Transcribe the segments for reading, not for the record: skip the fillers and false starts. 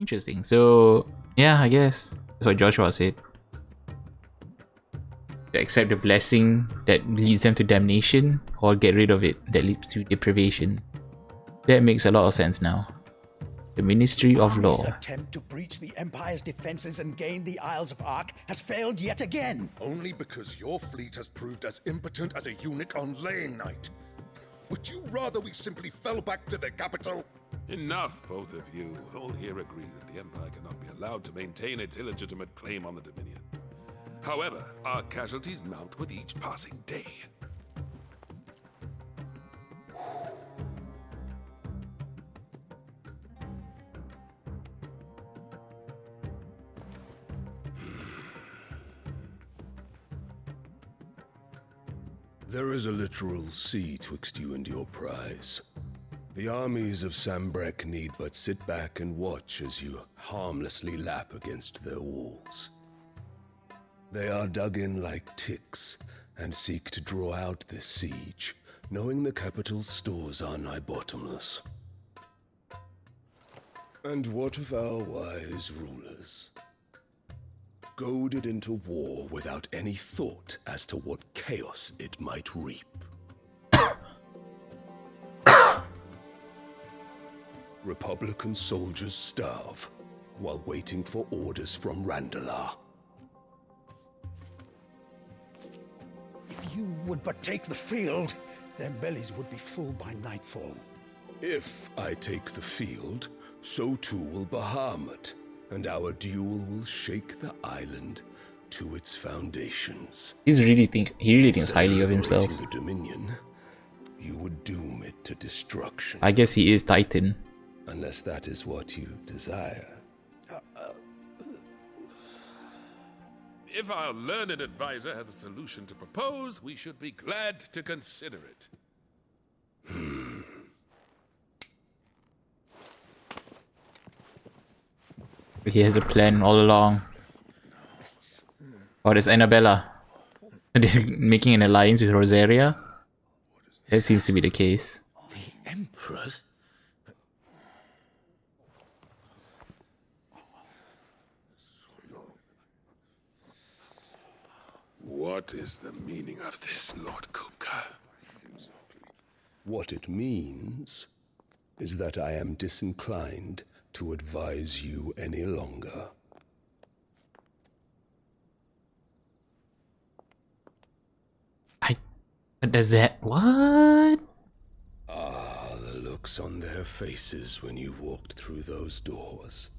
Interesting. So yeah, I guess that's what Joshua said. They accept the blessing that leads them to damnation, or get rid of it that leads to deprivation. That makes a lot of sense now. The Ministry of Law. His attempt to breach the Empire's defenses and gain the Isles of Ark has failed yet again. Only because your fleet has proved as impotent as a eunuch on laying night. Would you rather we simply fell back to the capital? Enough, both of you. All here agree that the Empire cannot be allowed to maintain its illegitimate claim on the Dominion. However, our casualties mount with each passing day. There is a literal sea twixt you and your prize. The armies of Sanbreque need but sit back and watch as you harmlessly lap against their walls. They are dug in like ticks and seek to draw out this siege, knowing the capital's stores are nigh bottomless. And what of our wise rulers? Goaded into war without any thought as to what chaos it might reap. Republican soldiers starve while waiting for orders from Randalar. If you would but take the field, their bellies would be full by nightfall. If I take the field, so too will Bahamut. And our duel will shake the island to its foundations. He really thinks highly of himself. The Dominion, you would doom it to destruction. I guess he is Titan. Unless that is what you desire. If our learned advisor has a solution to propose, we should be glad to consider it. He has a plan all along. Oh, there's Annabella. They're making an alliance with Rosaria. That seems to be the case. The Emperor's? What is the meaning of this, Lord Kupka? What it means is that I am disinclined to advise you any longer. What? Ah, the looks on their faces when you walked through those doors.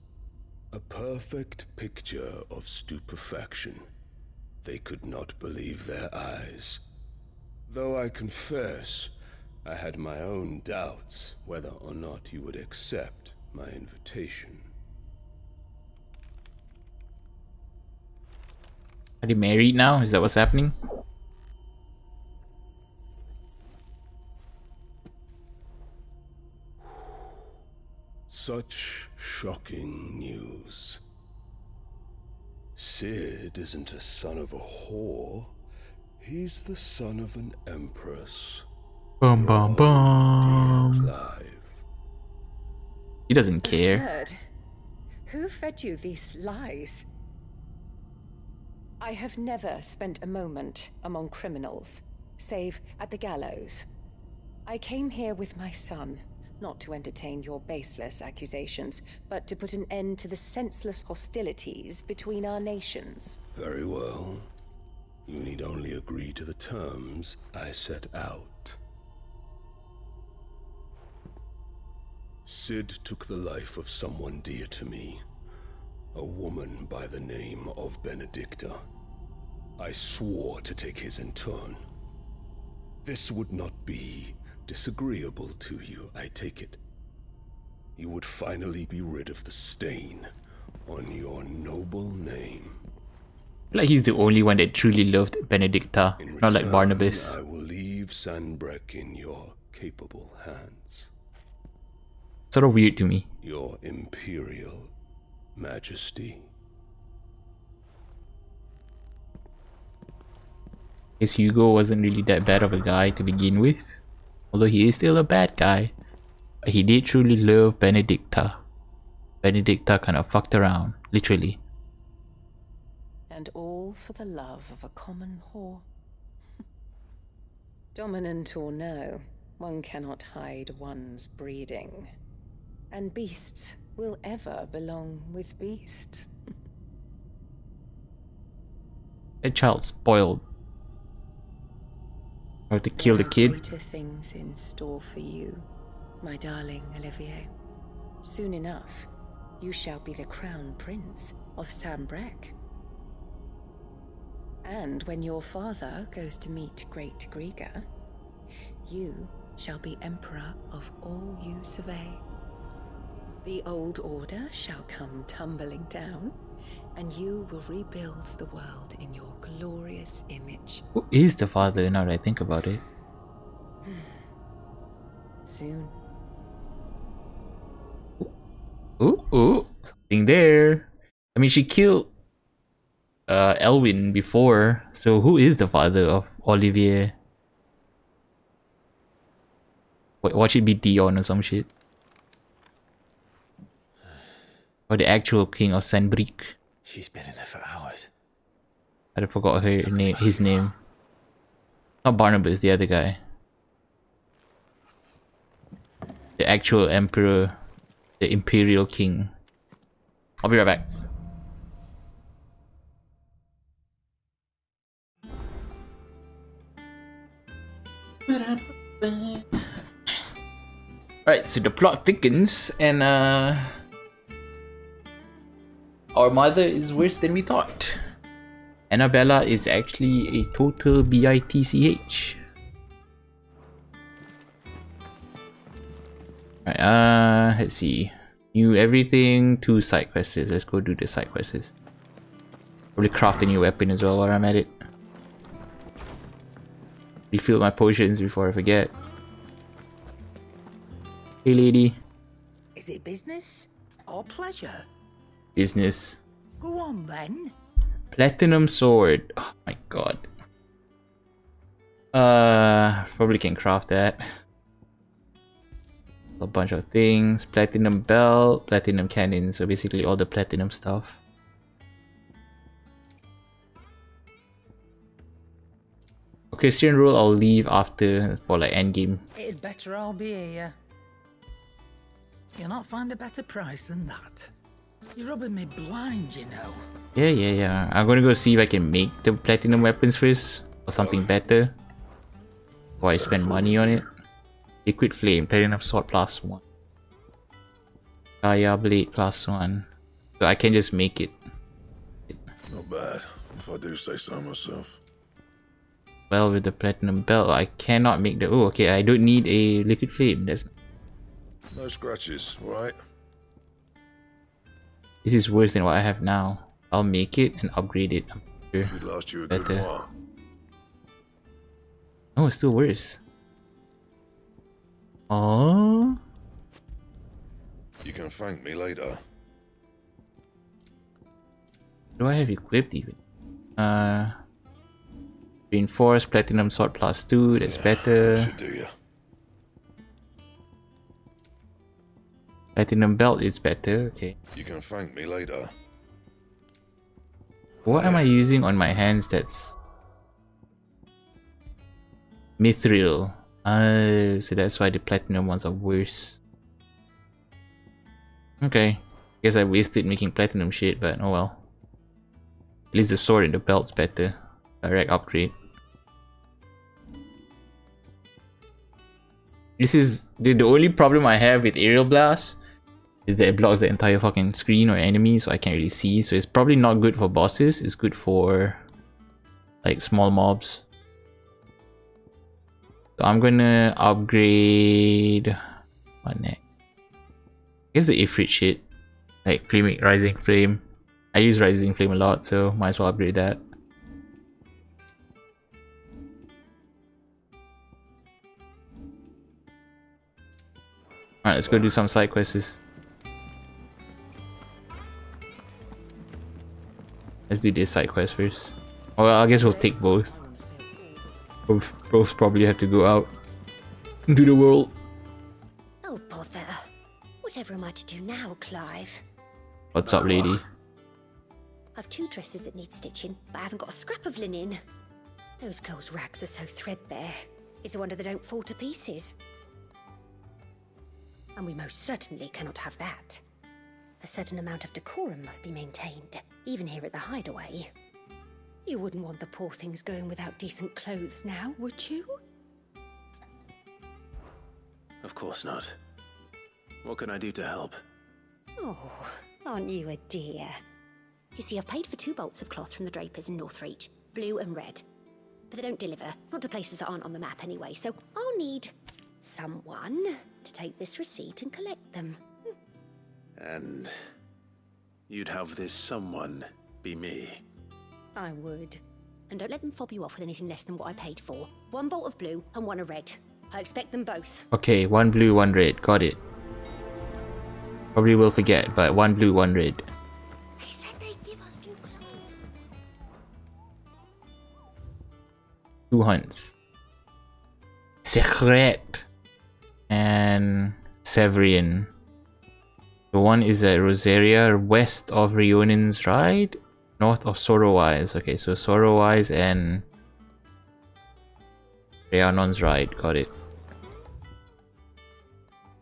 A perfect picture of stupefaction. They could not believe their eyes. Though I confess, I had my own doubts whether or not you would accept my invitation. Are they married now? Is that what's happening? Such shocking news. Cid isn't a son of a whore. He's the son of an empress. Bum bum bum. He doesn't care. Absurd. Who fed you these lies? I have never spent a moment among criminals, save at the gallows. I came here with my son, not to entertain your baseless accusations, but to put an end to the senseless hostilities between our nations. Very well. You need only agree to the terms I set out. Cid took the life of someone dear to me, a woman by the name of Benedicta. I swore to take his in turn. This would not be disagreeable to you, I take it. You would finally be rid of the stain on your noble name. Like he's the only one that truly loved Benedicta, not like Barnabas. I will leave Sanbreque in your capable hands. Sort of weird to me. Your Imperial Majesty. Guess Hugo wasn't really that bad of a guy to begin with. Although he is still a bad guy. But he did truly love Benedicta. Benedicta kind of fucked around, literally. And all for the love of a common whore. Dominant or no, one cannot hide one's breeding. And beasts will ever belong with beasts. That child's spoiled. I have to kill the kid. Greater things in store for you, my darling Olivier. Soon enough, you shall be the crown prince of Sanbreque. And when your father goes to meet Great Grieger, you shall be emperor of all you survey. The old order shall come tumbling down, and you will rebuild the world in your glorious image. Who is the father now that I think about it? Soon. Ooh, ooh, something there. I mean, she killed Elwyn before, so who is the father of Olivier? What should be Dion or some shit? Or the actual king of Sanbreque. She's been in there for hours. I forgot her name. His name. Not Barnabas, the other guy. The actual emperor, the imperial king. I'll be right back. Alright, so the plot thickens and our mother is worse than we thought. Annabella is actually a total bitch. Alright, let's see. New everything, 2 side quests. Let's go do the side quests. Probably craft a new weapon as well while I'm at it. Refill my potions before I forget. Hey lady. Is it business or pleasure? Business. Go on then. Platinum sword. Oh my god. Probably can craft that. A bunch of things. Platinum belt, platinum cannon. So basically all the platinum stuff. Christian rule I'll leave after for like endgame. It'd better all be here. You'll not find a better price than that. You're rubbing me blind, you know. Yeah. I'm gonna go see if I can make the platinum weapons first or something better. Before I spend money on it. Liquid flame, platinum sword +1. Gaia blade +1. So I can just make it. Not bad, if I do say so myself. Well, with the platinum belt, I cannot make the. Oh, okay. I don't need a liquid flame. That's no scratches, right? This is worse than what I have now. I'll make it and upgrade it. It would last you a good while. Oh, it's still worse. Oh. You can thank me later. What do I have equipped even? Reinforced platinum sword +2. That's better. Should do, yeah. Platinum belt is better. Okay. You can thank me later. What am I using on my hands? That's mithril. Oh, so that's why the platinum ones are worse. Okay. Guess I wasted making platinum shit, but oh well. At least the sword and the belt's better. Direct upgrade. This is the only problem I have with aerial blast is that it blocks the entire fucking screen or enemy, so I can't really see. So it's probably not good for bosses. It's good for like small mobs. So I'm gonna upgrade what next? I guess the Ifrit shit, like Rising Flame. I use Rising Flame a lot, so might as well upgrade that. Alright, let's go do some side quests. Let's do this side quest first. Oh, well, I guess we'll take both. Both probably have to go out into the world. Oh bother! Whatever am I to do now, Clive? What's up, lady? I've two dresses that need stitching, but I haven't got a scrap of linen. Those girls' rags are so threadbare. It's a wonder they don't fall to pieces. And we most certainly cannot have that. A certain amount of decorum must be maintained, even here at the hideaway. You wouldn't want the poor things going without decent clothes now, would you? Of course not. What can I do to help? Oh, aren't you a dear? You see, I've paid for two bolts of cloth from the drapers in Northreach, blue and red. But they don't deliver, not to places that aren't on the map anyway, so I'll need someone to take this receipt and collect them. And you'd have this someone be me? I would. And don't let them fob you off with anything less than what I paid for. One bolt of blue and one of red. I expect them both. Okay, one blue, one red. Got it. Probably will forget, but one blue, one red. They said they'd give us two clothes. Two hunts. Secret. And Severian. The one is at Rosaria, west of Reunion's Ride, north of Sorrowise. Okay, so Sorrowise and Rhiannon's Ride. Got it.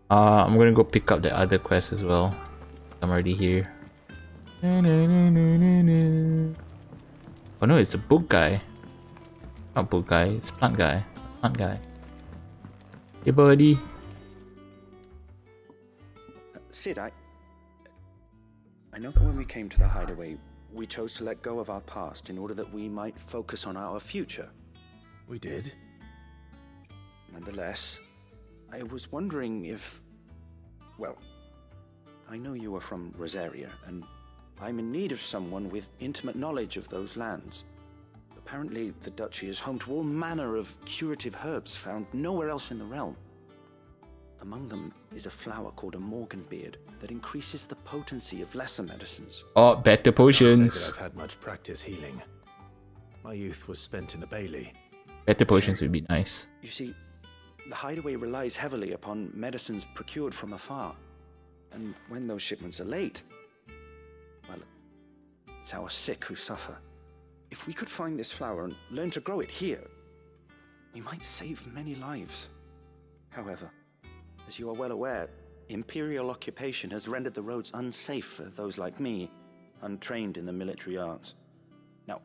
I'm gonna go pick up the other quest as well. I'm already here. Oh no, it's a book guy. Not book guy, it's plant guy. Plant guy. Hey buddy. Cid, I know that when we came to the hideaway, we chose to let go of our past in order that we might focus on our future. We did. Nonetheless, I was wondering if... Well, I know you are from Rosaria, and I'm in need of someone with intimate knowledge of those lands. Apparently, the duchy is home to all manner of curative herbs found nowhere else in the realm. Among them is a flower called a Morganbeard that increases the potency of lesser medicines. Oh, better potions. I've had much practice healing. My youth was spent in the Bailey. Better potions would be nice. You see, the hideaway relies heavily upon medicines procured from afar. And when those shipments are late, well, it's our sick who suffer. If we could find this flower and learn to grow it here, we might save many lives. However, as you are well aware, imperial occupation has rendered the roads unsafe for those like me, untrained in the military arts. Now,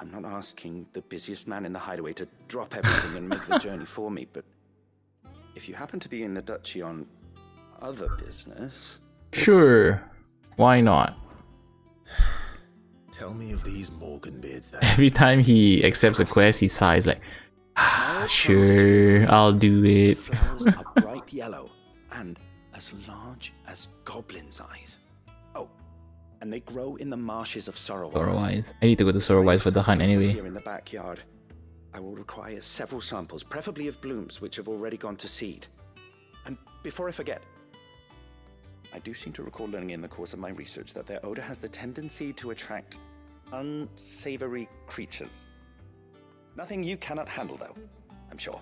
I'm not asking the busiest man in the hideaway to drop everything and make the journey for me, but if you happen to be in the duchy on other business... Sure, why not? Tell me of these Morganbeards then. Every time he accepts a quest, he sighs like... Sure, I'll do it. The flowers are bright yellow and as large as goblins' eyes. Oh, and they grow in the marshes of Sorrowise. I need to go to Sorrowise for the hunt anyway. Here in the backyard, I will require several samples, preferably of blooms which have already gone to seed. And before I forget, I do seem to recall learning in the course of my research that their odor has the tendency to attract unsavory creatures. Nothing you cannot handle, though, I'm sure.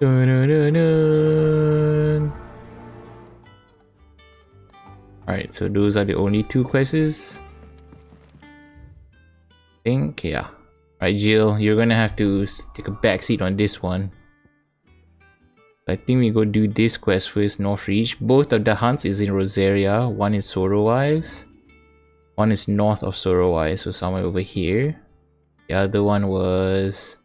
Dun, dun, dun, dun. Alright, so those are the only two quests. I think, yeah. Alright, Jill, you're gonna have to take a backseat on this one. I think we go do this quest first, Northreach. Both of the hunts is in Rosaria. One is Sorrowise. One is north of Sorrowise, so somewhere over here. The other one was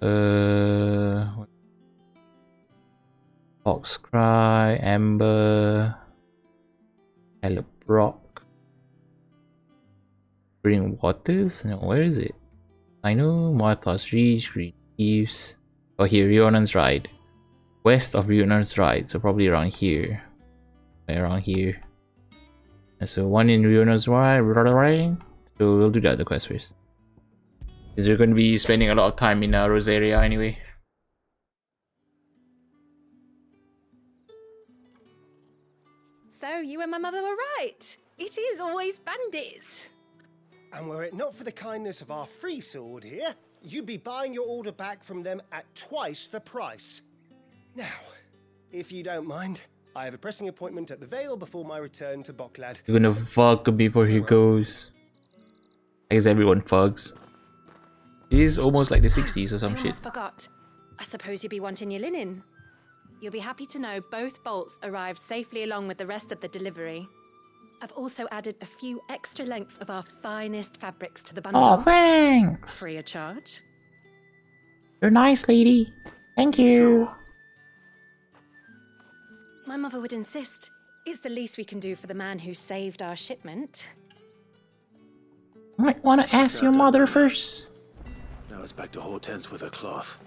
Foxcry, Amber, Elbrock, Green Waters. No, where is it? I know Martha's Reach, Green Eaves. Oh, here, Reunion's Ride, west of Reunion's Ride. So probably around here, right around here. And so one in Reunion's Ride. So we'll do the other quest first. Because we're going to be spending a lot of time in Rosaria anyway. So you and my mother were right. It is always bandits. And were it not for the kindness of our free sword here, you'd be buying your order back from them at twice the price. Now, if you don't mind, I have a pressing appointment at the Vale before my return to Bocklad. You're gonna fuck before he goes. I guess everyone fucks. It is almost like the 60s or some shit. Forgot. I suppose you'll be wanting your linen. You'll be happy to know both bolts arrived safely along with the rest of the delivery. I've also added a few extra lengths of our finest fabrics to the bundle. Oh, thanks! Free of charge. You're nice, lady. Thank you. My mother would insist. It's the least we can do for the man who saved our shipment. You might want to ask your mother first. Now it's back to Hortense with her cloth.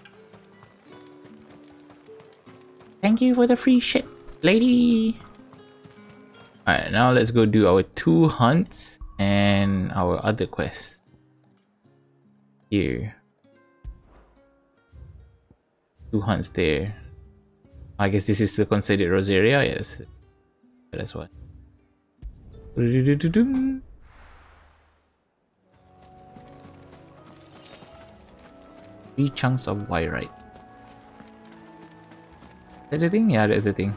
Thank you for the free ship, lady. Alright, now let's go do our two hunts and our other quest. Here. Two hunts there. I guess this is the considered Rosaria, yes. That's what. Three chunks of Wyrite. Is that the thing? Yeah, that's the thing.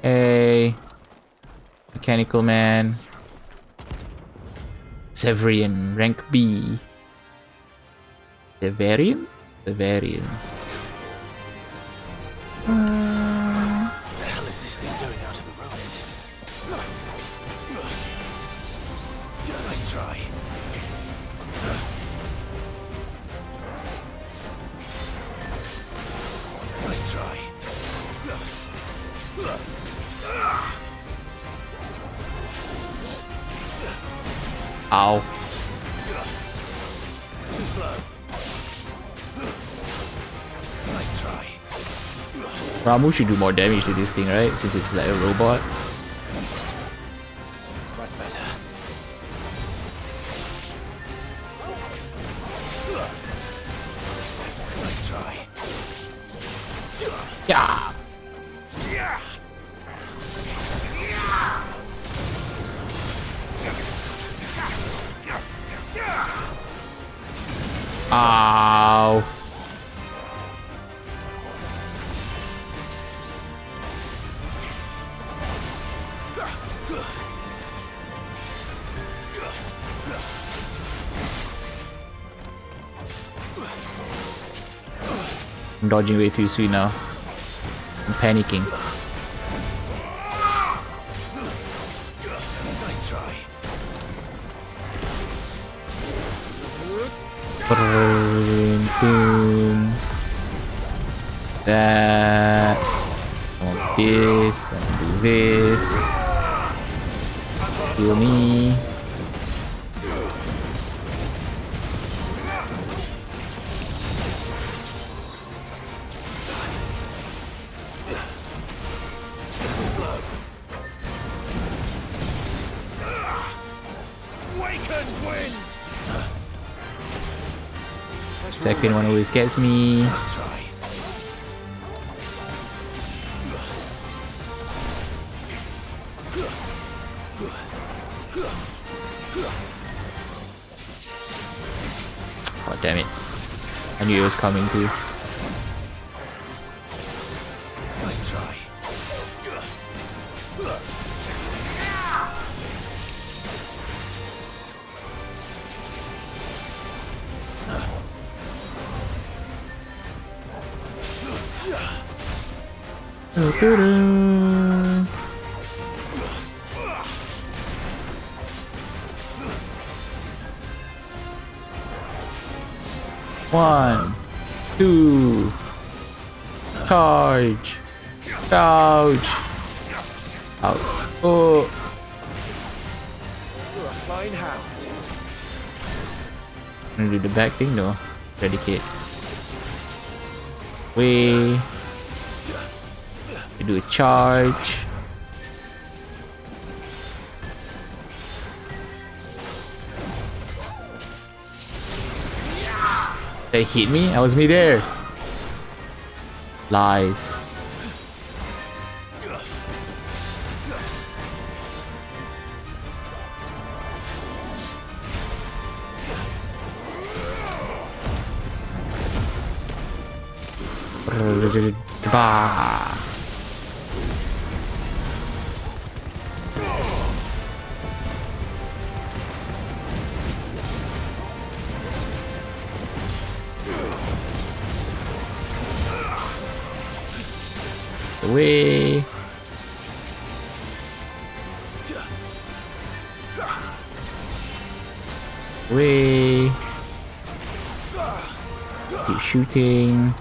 Hey, mechanical man. Severian, rank B. Severian? Severian. What the hell is this thing doing out of the ruins? Nice try. Nice try. Ow. Too slow. Nice try. Ramuh should do more damage to this thing, right? Since it's like a robot. That's better. Nice try. Yeah. Ow. I'm dodging way too soon now. I'm panicking. Nice try. Boom, boom. That. I want this. I want to do this. Kill me. Second one always gets me. Oh damn it. I knew it was coming too. Nice try. Da-da. One, two, charge, ouch, out, oh, fine hound. I'm gonna do the back thing though. Predicate. Way. Do a charge. They hit me? That was me there. Lies. Bah. away. Away. Keep shooting.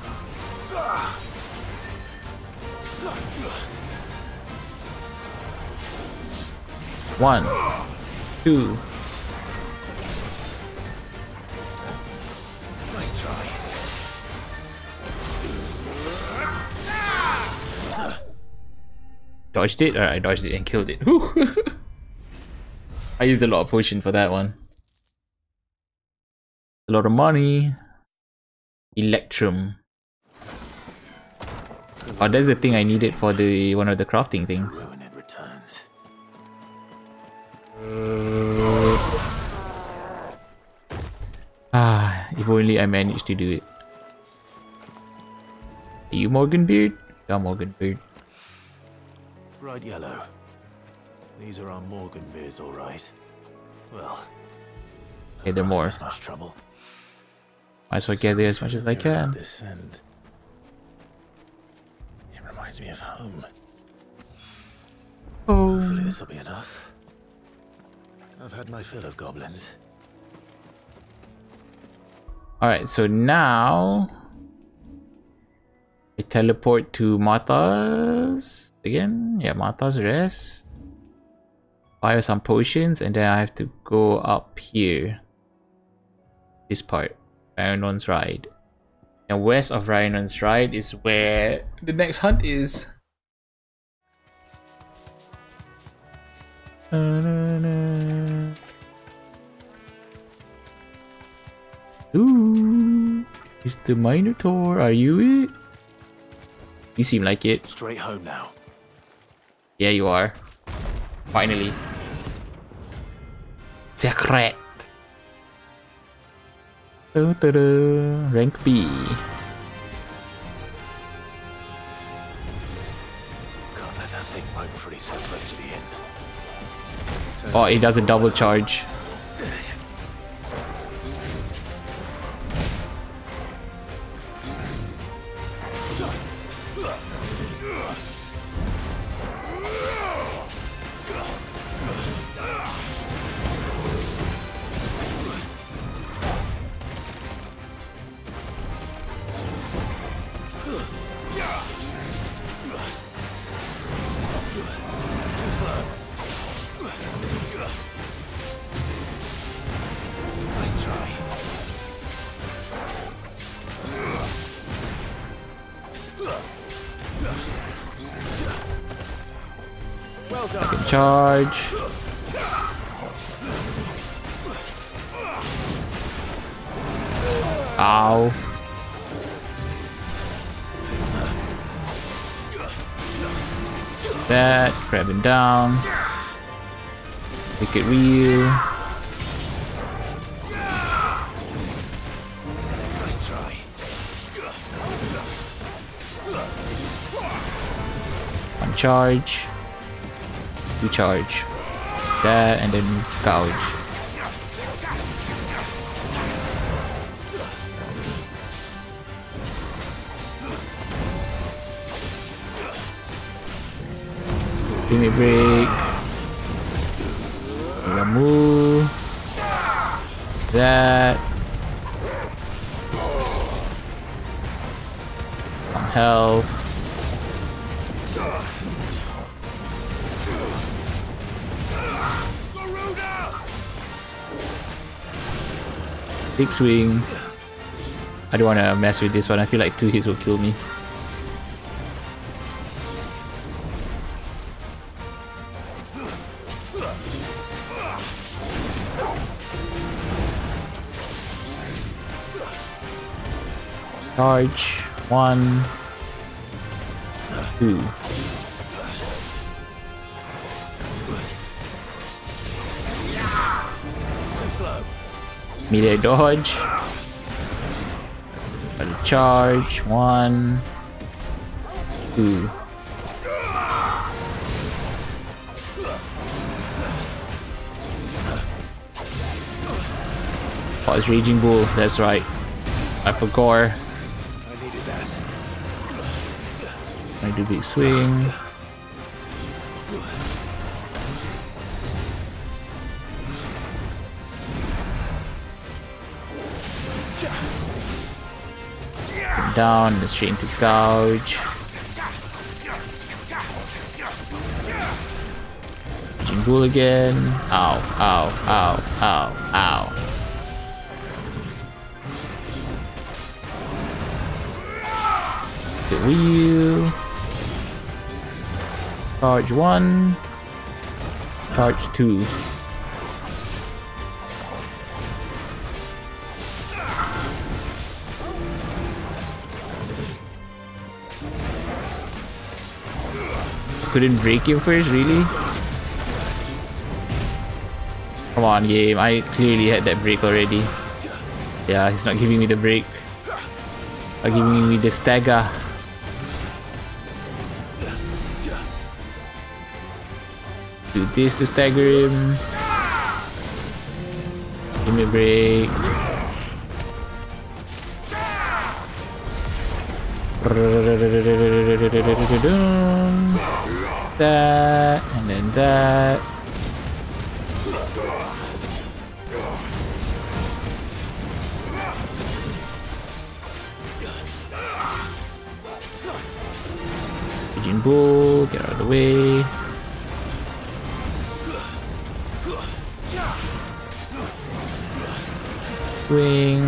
One, two. Nice try. Dodged it? Alright, I dodged it and killed it. I used a lot of potion for that one. A lot of money. Electrum. Oh, that's the thing I needed for the one of the crafting things. Ah, if only I managed to do it. Are you Morganbeard? Yeah, Morganbeard. Bright yellow. These are our Morganbeards, all right. Well, hey, there are more. Much trouble. Might as well get there as much as I can. This end. It reminds me of home. Oh. Hopefully this will be enough. I've had my fill of goblins. Alright, so now I teleport to Martha's again. Yeah, Martha's rest. Fire some potions, and then I have to go up here. This part. Reunion's Ride. And west of Reunion's Ride is where the next hunt is. Ooh, it's the Minotaur. Are you it? You seem like it. Straight home now. Yeah, you are. Finally. Secret. Rank B. Can't let that thing roam free so close to the end. Oh, it does a double charge. Charge. Ow. That, grab him down. Make it real. Nice try. One charge. We charge that and then gouge. Give me a break. Ramuh. That. On health. Big swing. I don't want to mess with this one. I feel like 2 hits will kill me. Charge. 1, 2. Melee dodge. Charge. 1, 2. Oh, it's Raging Bull. That's right. I forgot. I needed that. I do big swing. Down and straight into gouge. Jingool again. Ow, ow, ow, ow, ow. The Ryu. Charge one. Charge two. Couldn't break him first, really? Come on, game. I clearly had that break already. Yeah, he's not giving me the break. Not giving me the stagger. Do this to stagger him. Give me a break. That, and then that. Pigeon Bull, get out of the way. Swing.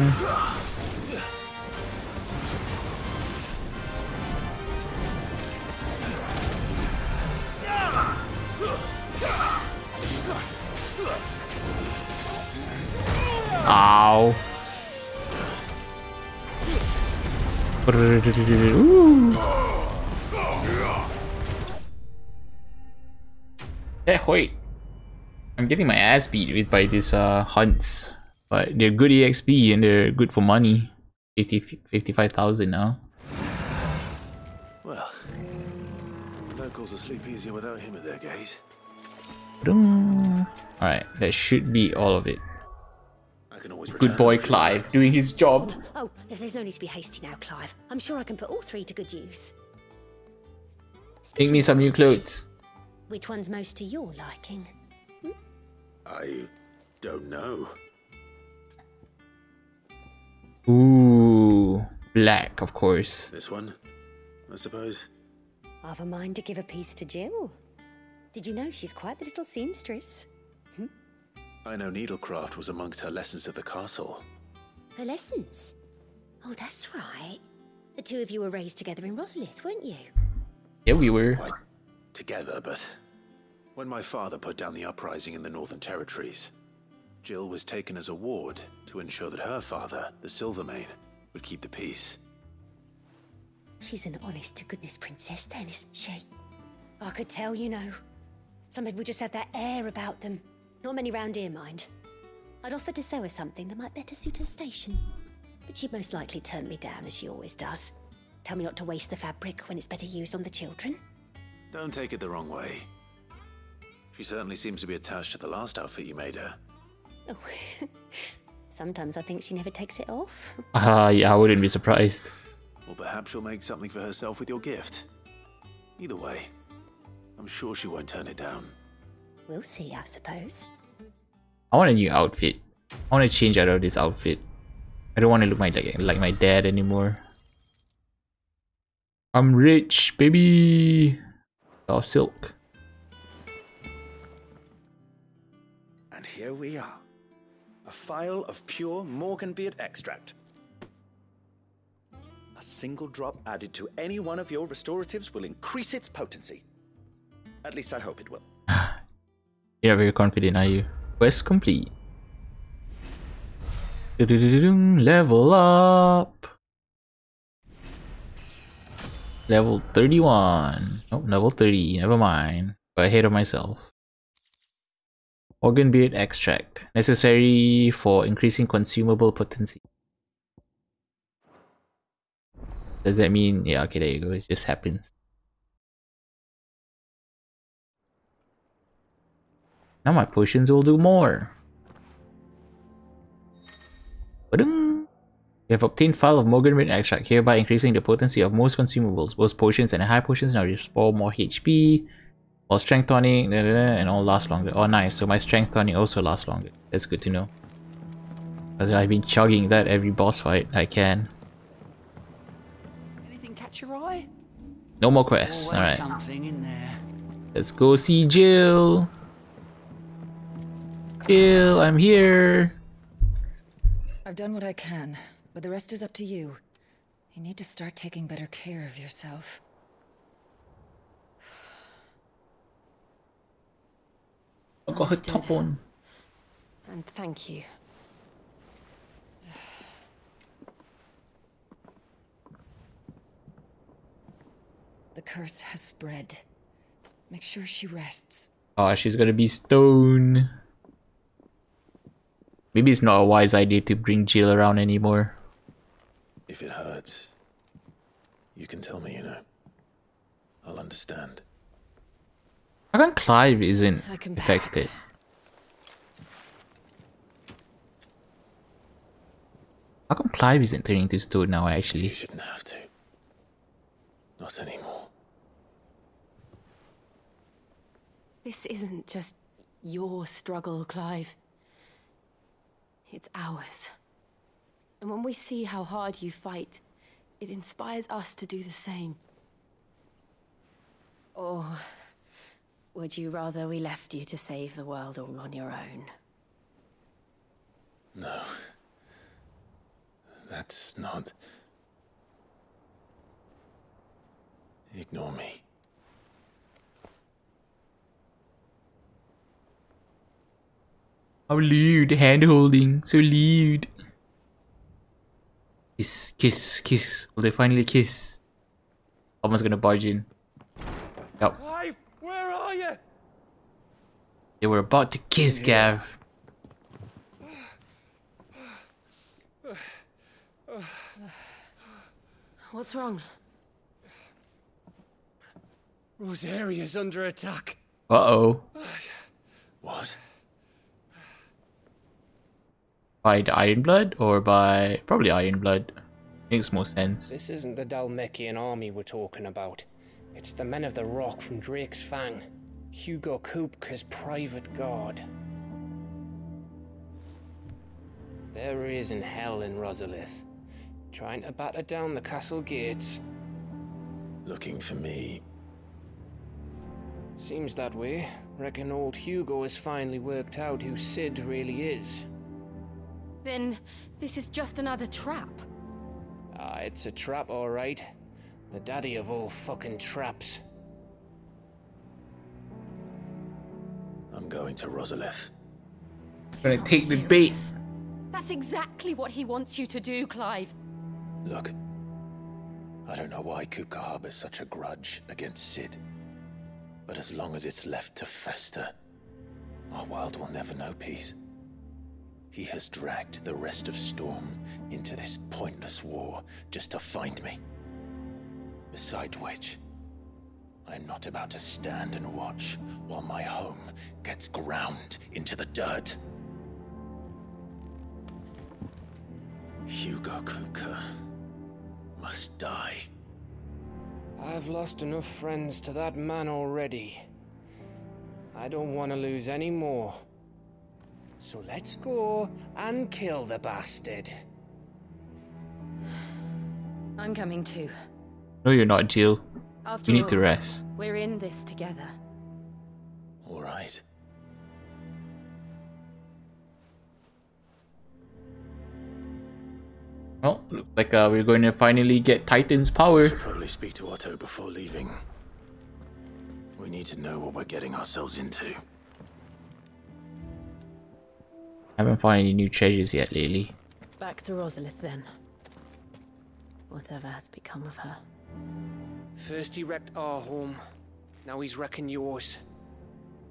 Ow. Yeah, wait. I'm getting my ass beat with by these hunts. But they're good EXP and they're good for money. 55,000 now. Well, locals will sleep easier without him at their gaze. Alright, that should be all of it. Good boy, Clive, doing his job. Oh, there's no need to be hasty now, Clive. I'm sure I can put all three to good use. Make me some new clothes. Which one's most to your liking? Hmm? I don't know. Ooh, black, of course. This one, I suppose. I've a mind to give a piece to Jill. Did you know she's quite the little seamstress? Hmm? I know needlecraft was amongst her lessons at the castle. Her lessons? Oh, that's right. The two of you were raised together in Rosalith, weren't you? Yeah, we were. Quite together, but when my father put down the uprising in the Northern Territories, Jill was taken as a ward to ensure that her father, the Silvermane, would keep the peace. She's an honest-to-goodness princess then, isn't she? I could tell, you know. Some people just have that air about them. Not many round here, mind. I'd offered to sell her something that might better suit her station, but she'd most likely turn me down, as she always does. Tell me not to waste the fabric when it's better used on the children. Don't take it the wrong way. She certainly seems to be attached to the last outfit you made her. Oh, sometimes I think she never takes it off. Yeah, I wouldn't be surprised. Or perhaps she'll make something for herself with your gift. Either way, I'm sure she won't turn it down. We'll see, I suppose. I want a new outfit. I want to change out of this outfit. I don't want to look like my dad anymore. I'm rich, baby. Oh, silk. And here we are. A phial of pure Morganbeard extract. A single drop added to any one of your restoratives will increase its potency. At least I hope it will. You're very confident, are you? Quest complete. Level up. Level 31. Oh, level 30. Never mind. Got ahead of myself. Morganbeard extract. Necessary for increasing consumable potency. Does that mean... Yeah, okay, there you go. It just happens. Now my potions will do more. Ba-dum. We have obtained file of Morganbeard extract, hereby increasing the potency of most consumables, both potions and high potions now restore more HP, while strength tonic and all last longer. Oh nice, so my strength tonic also lasts longer. That's good to know. I've been chugging that every boss fight I can. Anything catch your eye? No more quests. All right. Something in there. Let's go see Jill. Jill, I'm here. I've done what I can, but the rest is up to you. You need to start taking better care of yourself. I've got her top on. And thank you. The curse has spread. Make sure she rests. Oh, she's gonna be stoned. Maybe it's not a wise idea to bring Jill around anymore. If it hurts, you can tell me, you know. I'll understand. How come Clive isn't affected? How come Clive isn't turning to stone now, actually? You shouldn't have to. Not anymore. This isn't just your struggle, Clive. It's ours. And when we see how hard you fight, it inspires us to do the same. Or would you rather we left you to save the world all on your own? No. That's not... Ignore me. How lewd, hand holding, so lewd. Kiss, kiss, kiss. Will they finally kiss? Someone's gonna barge in. Yep. Clive, where are you? They were about to kiss, yeah. Gav. What's wrong? Rosaria's under attack. Uh-oh. What? By the Ironblood or by... Probably Ironblood. Makes more sense. This isn't the Dalmekian army we're talking about. It's the men of the rock from Drake's Fang. Hugo Kupka's private guard. They're raising hell in Rosalith. Trying to batter down the castle gates. Looking for me. Seems that way. Reckon old Hugo has finally worked out who Cid really is. Then this is just another trap. Ah, it's a trap, all right. The daddy of all fucking traps. I'm going to Rosalith. I'm gonna take the bait. That's exactly what he wants you to do, Clive. Look, I don't know why Kupka harbors such a grudge against Cid. But as long as it's left to fester, our world will never know peace. He has dragged the rest of Storm into this pointless war just to find me. Besides which, I'm not about to stand and watch while my home gets ground into the dirt. Hugo Kupka must die. I've lost enough friends to that man already. I don't want to lose any more. So let's go and kill the bastard. I'm coming too. No, you're not, Jill. After you need all, to rest. We're in this together. All right. Oh, looks like we're going to finally get Titan's power. We should probably speak to Otto before leaving. We need to know what we're getting ourselves into. Haven't found any new treasures yet lately. Back to Rosalith then. Whatever has become of her. First he wrecked our home. Now he's wrecking yours.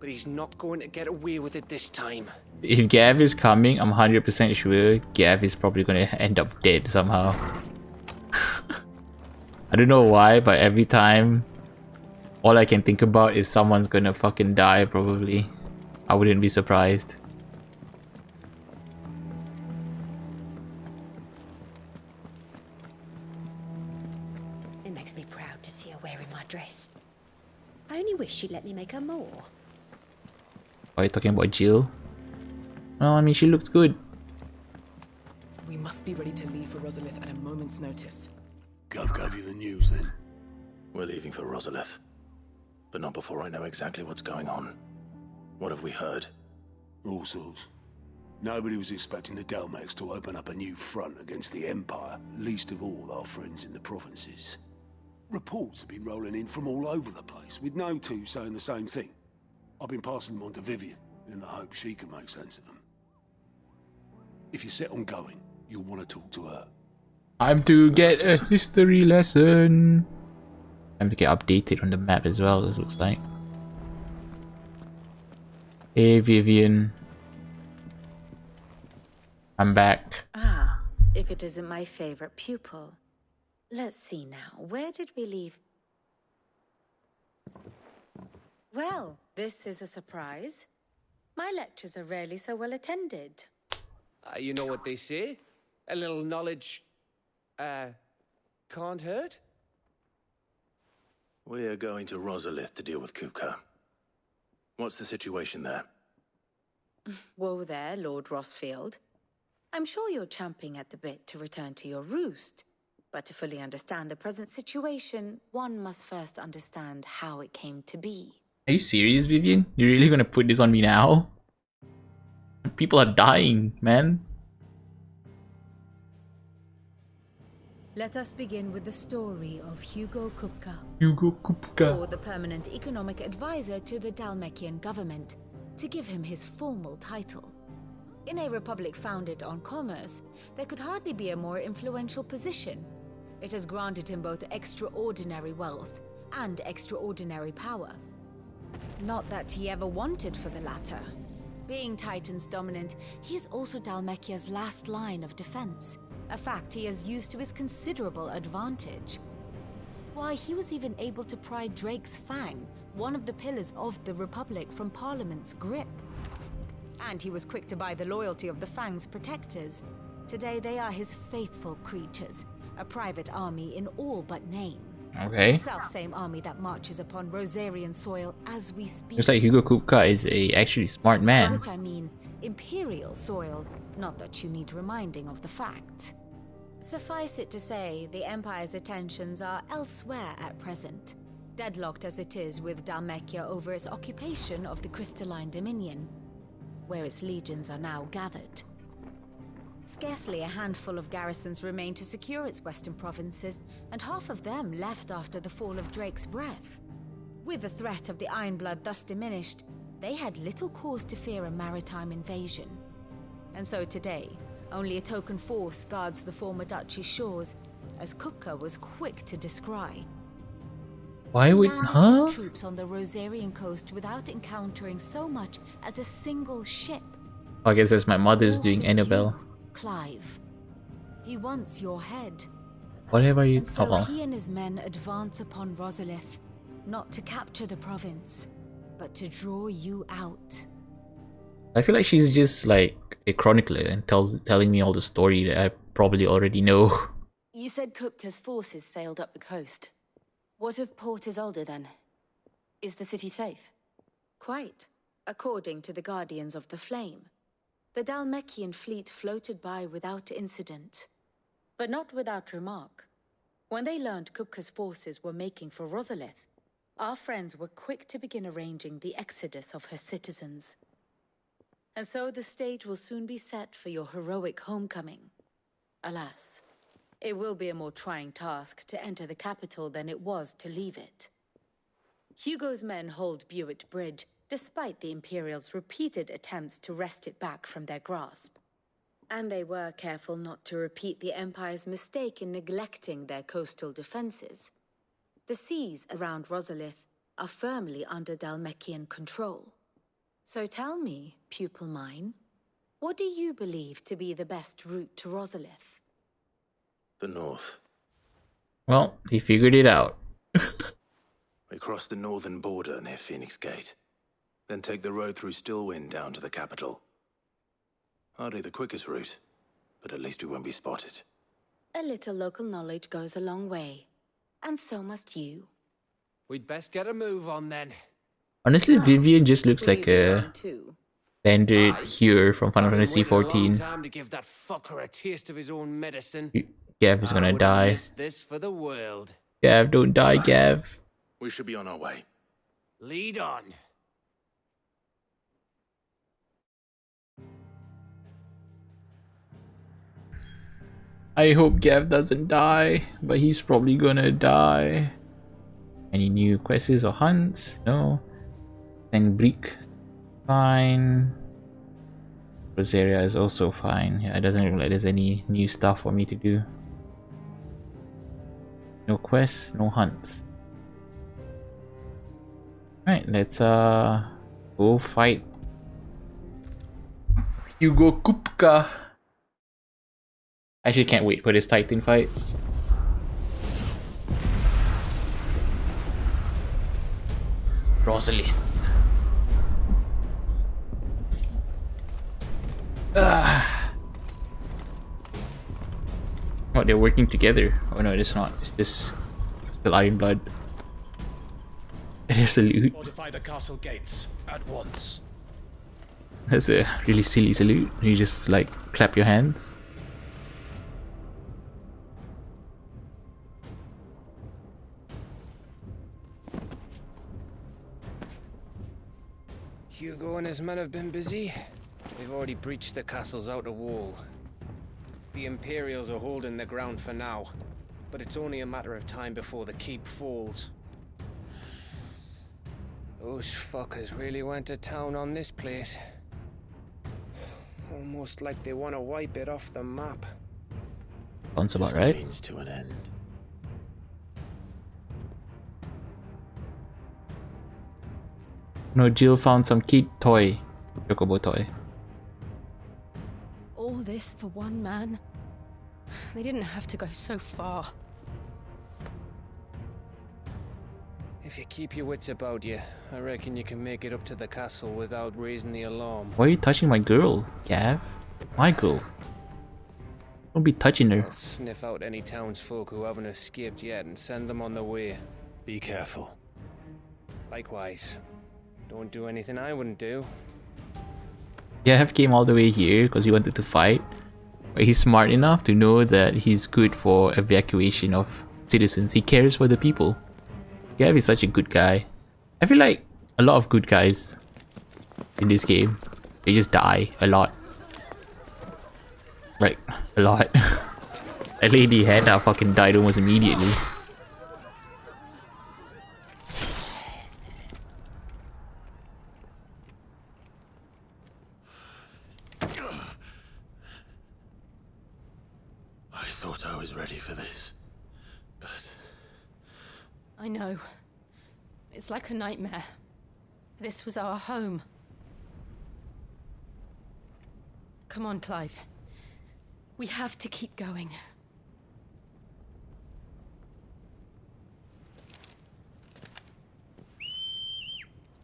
But he's not going to get away with it this time. If Gav is coming, I'm 100% sure Gav is probably going to end up dead somehow. I don't know why, but every time, all I can think about is someone's going to fucking die probably. I wouldn't be surprised. wish she'd let me make her more. Are you talking about Jill? Well, I mean, she looked good. We must be ready to leave for Rosalith at a moment's notice. Gav gave you the news then. We're leaving for Rosalith. But not before I know exactly what's going on. What have we heard? All sorts. Nobody was expecting the Dalmeks to open up a new front against the Empire, least of all our friends in the provinces. Reports have been rolling in from all over the place, with no two saying the same thing. I've been passing them on to Vivian, in the hope she can make sense of them. If you're set on going, you'll want to talk to her. Time to get a history lesson. Time to get updated on the map as well, it looks like. Hey Vivian. I'm back. Ah, if it isn't my favorite pupil. Let's see now, where did we leave? Well, this is a surprise. My lectures are rarely so well attended. You know what they say? A little knowledge, can't hurt? We're going to Rosalith to deal with Kupka. What's the situation there? Whoa there, Lord Rossfield. I'm sure you're champing at the bit to return to your roost. But to fully understand the present situation, one must first understand how it came to be. Are you serious, Vivian? You're really gonna put this on me now? People are dying, man. Let us begin with the story of Hugo Kupka. Hugo Kupka. Or the permanent economic advisor to the Dalmekian government, to give him his formal title. In a republic founded on commerce, there could hardly be a more influential position. It has granted him both extraordinary wealth and extraordinary power. Not that he ever wanted for the latter. Being Titan's dominant, he is also Dalmekia's last line of defense, a fact he has used to his considerable advantage. Why, he was even able to pry Drake's Fang, one of the pillars of the Republic, from Parliament's grip. And he was quick to buy the loyalty of the Fang's protectors. Today they are his faithful creatures, a private army in all but name. Okay. Self-same army that marches upon Rosarian soil as we speak. Just like Hugo Kupka is a actually smart man. Which I mean, imperial soil, not that you need reminding of the fact. Suffice it to say, the Empire's attentions are elsewhere at present. Deadlocked as it is with Dalmekia over its occupation of the Crystalline Dominion, where its legions are now gathered. Scarcely a handful of garrisons remain to secure its western provinces, and half of them left after the fall of Drake's Breath. With the threat of the Ironblood thus diminished, they had little cause to fear a maritime invasion. And so today, only a token force guards the former duchy's shores, as Kupka was quick to descry. Why would his troops on the Rosarian coast without encountering so much as a single ship? I guess that's my mother's doing Annabelle. Clive, he wants your head. Whatever you. And so he and his men advance upon Rosalith, not to capture the province, but to draw you out. I feel like she's just like a chronicler and telling me all the story that I probably already know. You said Kupka's forces sailed up the coast. What of Port Isolde then? Is the city safe? Quite, according to the Guardians of the Flame. The Dalmekian fleet floated by without incident, but not without remark. When they learned Kupka's forces were making for Rosalith, our friends were quick to begin arranging the exodus of her citizens. And so the stage will soon be set for your heroic homecoming. Alas, it will be a more trying task to enter the capital than it was to leave it. Hugo's men hold Buett Bridge, despite the Imperials' repeated attempts to wrest it back from their grasp. And they were careful not to repeat the Empire's mistake in neglecting their coastal defenses. The seas around Rosalith are firmly under Dalmekian control. So tell me, pupil mine, what do you believe to be the best route to Rosalith? The north. Well, he figured it out. We cross the northern border near Phoenix Gate, then take the road through Stillwind down to the capital. Hardly the quickest route, but at least we won't be spotted. A little local knowledge goes a long way, and so must you. We'd best get a move on then. Honestly, Vivian just looks like a standard hero from Final Fantasy XIV. Time to give that fucker a taste of his own medicine. Gav is gonna die. This for the world. Gav, don't die, Gav. We should be on our way. Lead on. I hope Gav doesn't die, but he's probably gonna die. Any new quests or hunts? No. Sanbreque, fine. Rosaria is also fine. Yeah, it doesn't look like there's any new stuff for me to do. No quests, no hunts. Alright, let's go fight Hugo Kupka. I actually can't wait for this Titan fight. Rosalith. Oh, they're working together. Oh no, it's not. It's this still Ironblood. There's a salute. Fortify the castle gates at once. That's a really silly salute. You just like clap your hands. Hugo and his men have been busy. They've already breached the castle's outer wall. The Imperials are holding their ground for now, but it's only a matter of time before the keep falls. Those fuckers really went to town on this place. Almost like they want to wipe it off the map. Sounds about right. Means to an end. No, Jill found some kid toy. Chocobo toy. All this for one man? They didn't have to go so far. If you keep your wits about you, I reckon you can make it up to the castle without raising the alarm. Why are you touching my girl, Gav? My girl. Don't be touching her. I'll sniff out any townsfolk who haven't escaped yet and send them on their way. Be careful. Likewise. Don't do anything I wouldn't do. Gav came all the way here because he wanted to fight. But he's smart enough to know that he's good for evacuation of citizens. He cares for the people. Gav is such a good guy. I feel like a lot of good guys in this game, they just die a lot. Like, a lot. That lady Hannah fucking died almost immediately. It's like a nightmare. This was our home. Come on, Clive. We have to keep going.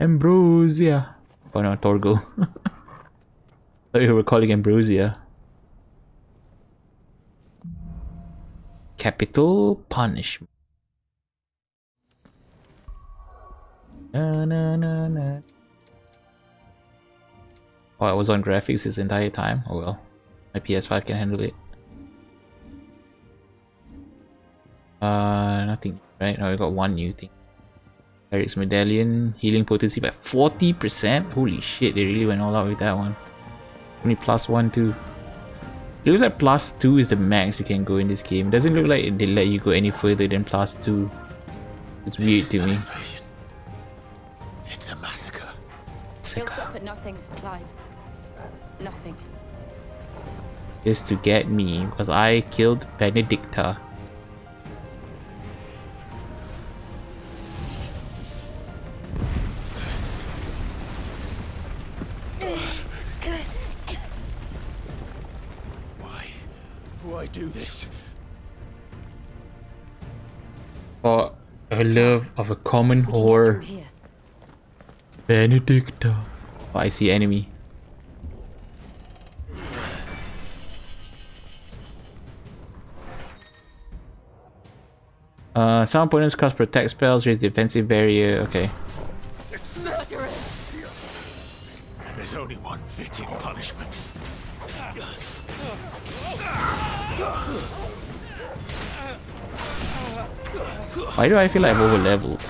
Ambrosia. Oh no, Torgal. I thought you were calling Ambrosia. Capital punishment. Oh, I was on graphics this entire time. Oh well, my PS5 can handle it. Nothing right now. We got one new thing. Eric's medallion, healing potency by 40%. Holy shit, they really went all out with that one. Only +1 too. It looks like +2 is the max you can go in this game. It doesn't look like they let you go any further than +2. It's weird to me. It's a massacre. He'll stop at nothing, Clive. Nothing. Just to get me, because I killed Benedicta. Why do this? For the love of a common whore. Benedicta. Oh, I see enemy. Some opponents cast protect spells, raise defensive barrier. Okay. It's Murderers! And there's only one fitting punishment. Why do I feel I'm over leveled?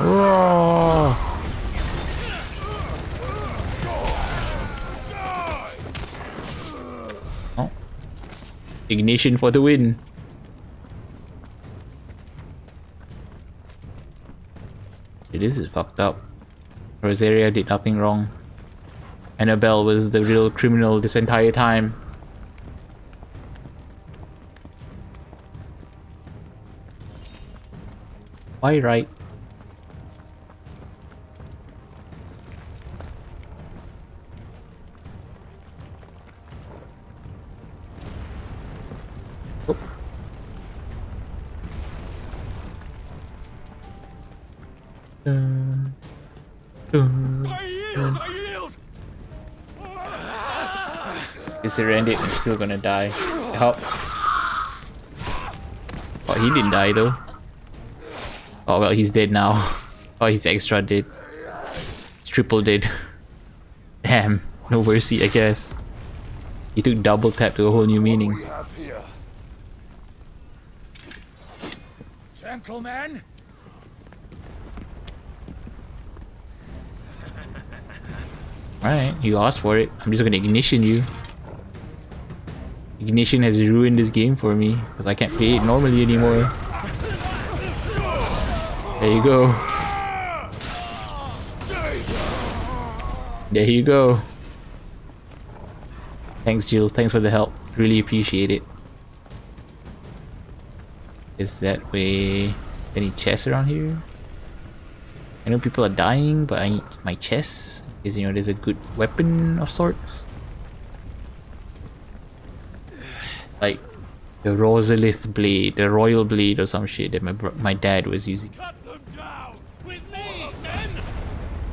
Roar. Oh. Ignition for the win. Dude, this is fucked up. Rosaria did nothing wrong. Annabelle was the real criminal this entire time. Why right? Surrendered and still gonna die. Help. Oh, he didn't die though. Oh well, he's dead now. Oh, he's extra dead. He's triple dead. Damn, no mercy, I guess. He took double tap to a whole new meaning. Gentlemen. Alright, you asked for it. I'm just gonna ignition you. Ignition has ruined this game for me because I can't play it normally anymore. There you go. There you go. Thanks, Jill. Thanks for the help. Really appreciate it. Is that way? Any chests around here? I know people are dying, but I need my chest. Because, you know, there's a good weapon of sorts. Like the Rosalith blade, the royal blade or some shit that my dad was using. Cut them down with me, men,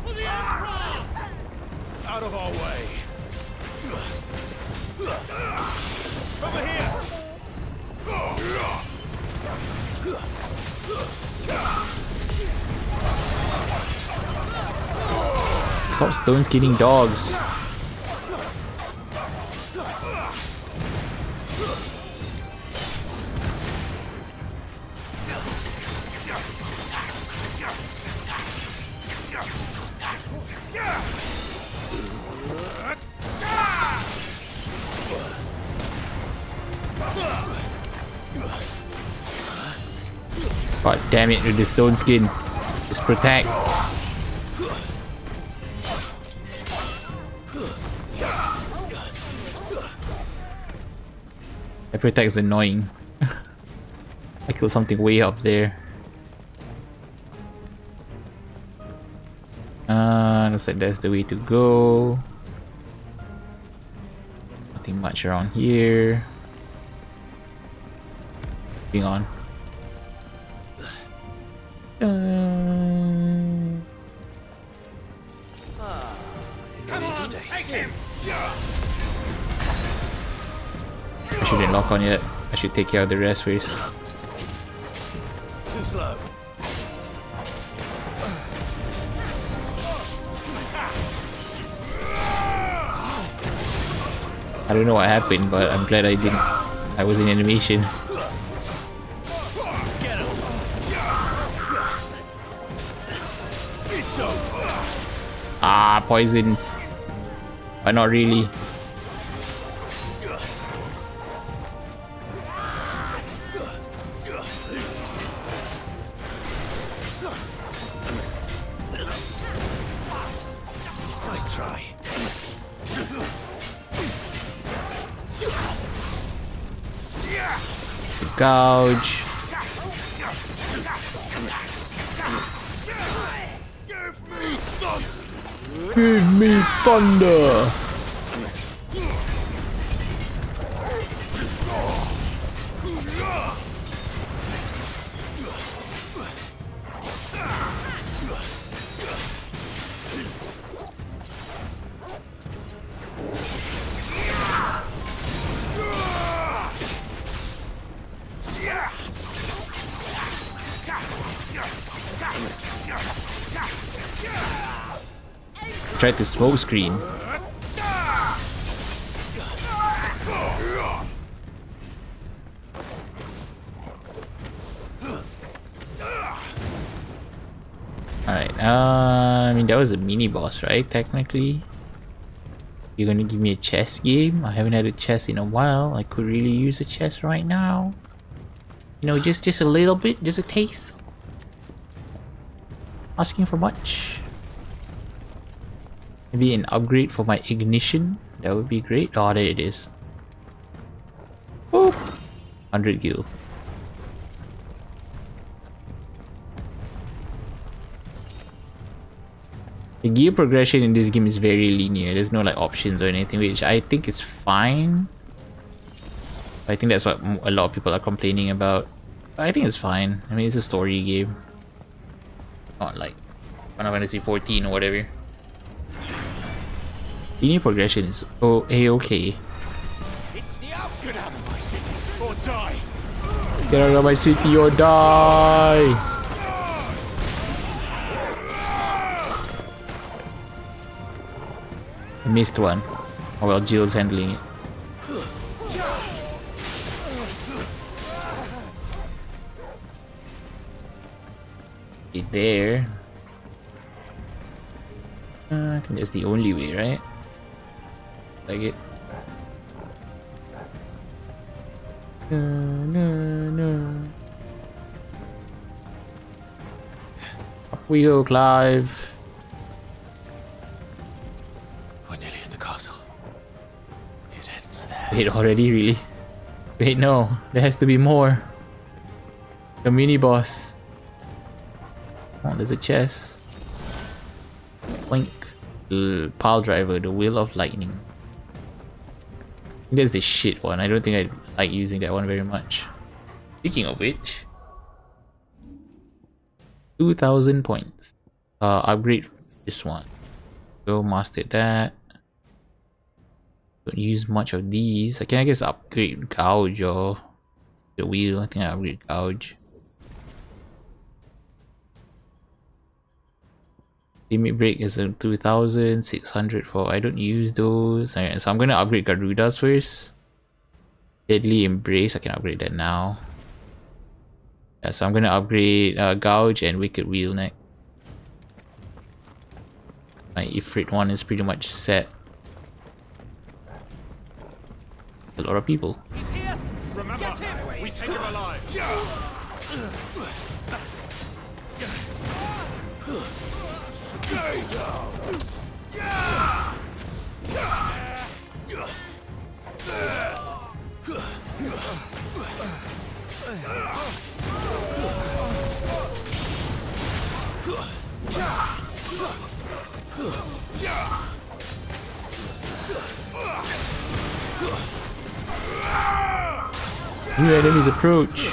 for the Empire! Out of our way. Over here. Stop stones killing dogs. God damn it with the stone skin. Just protect. That protect's annoying. I killed something way up there. Looks like that's the way to go. Nothing much around here. Moving on. I shouldn't lock on yet. I should take care of the rest first. Too slow. I don't know what happened, but I'm glad I didn't. I was in animation. Ah, poison. Why not really? Nice try. Gouge. Give me thunder! tried to smoke screen. Alright, I mean that was a mini boss, right? Technically. You're gonna give me a chess game? I haven't had a chess in a while. I could really use a chess right now. You know, just a little bit, just a taste. Asking for much. Maybe an upgrade for my ignition. That would be great. Oh, there it is. Woo! 100 gil. The gear progression in this game is very linear. There's no like options or anything, which I think is fine. I think that's what a lot of people are complaining about. But I think it's fine. I mean, it's a story game. Not like Final Fantasy 14 or whatever. Linear progression is okay. It's the outcome of my city or die. Get out of my city or die. I missed one. Oh well, Jill's handling it. Okay, there. I think that's the only way, right? Like it. No. Up we go, Clive. Wait, already? Really? Wait, no. There has to be more. The mini boss. Oh, there's a chest. Link. Pile driver. The wheel of lightning. There's the shit one. I don't think I like using that one very much. Speaking of which, 2,000 points. Upgrade this one. Go master that. Don't use much of these. I can, I guess, upgrade gouge or the wheel. I think I upgrade gouge. Limit break is 2,600 for. I don't use those. Alright, so I'm gonna upgrade Garuda's first. Deadly Embrace. I can upgrade that now. Yeah, so I'm gonna upgrade gouge and Wicked Wheel next. My Ifrit one is pretty much set. A lot of people. He's here. Remember, get him. We take him alive. New enemies approach.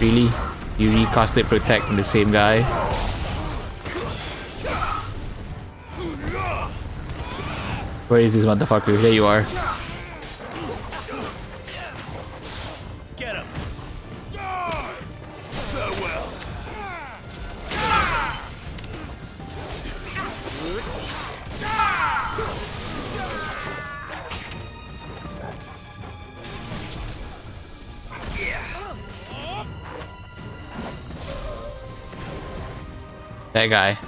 Really? You recasted Protect from the same guy? Where is this motherfucker? There you are. Get him. That guy.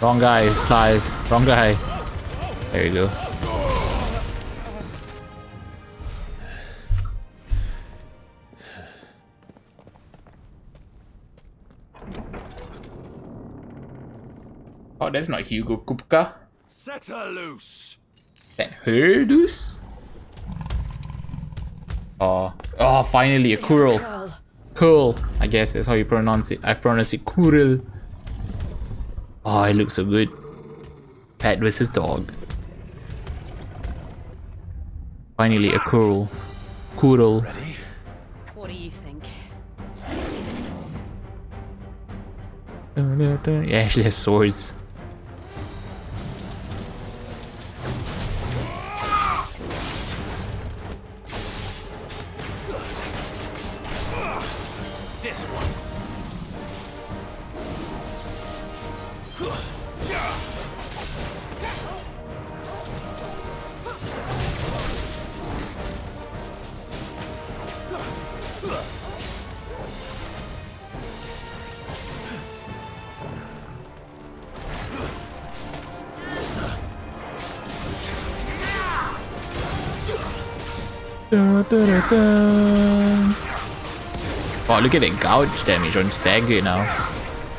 Wrong guy, Clive. Wrong guy. There you go. Oh, that's not Hugo Kupka. Set her loose. That Herdus? Oh, finally a Kuril. Kuril, I guess that's how you pronounce it. I pronounce it Kuril. Oh, it looks so good. Pet versus dog. Finally a Kuril. Kuril. What do you think? It actually has swords. this one. Wow, look at the gouge damage on Stagger now.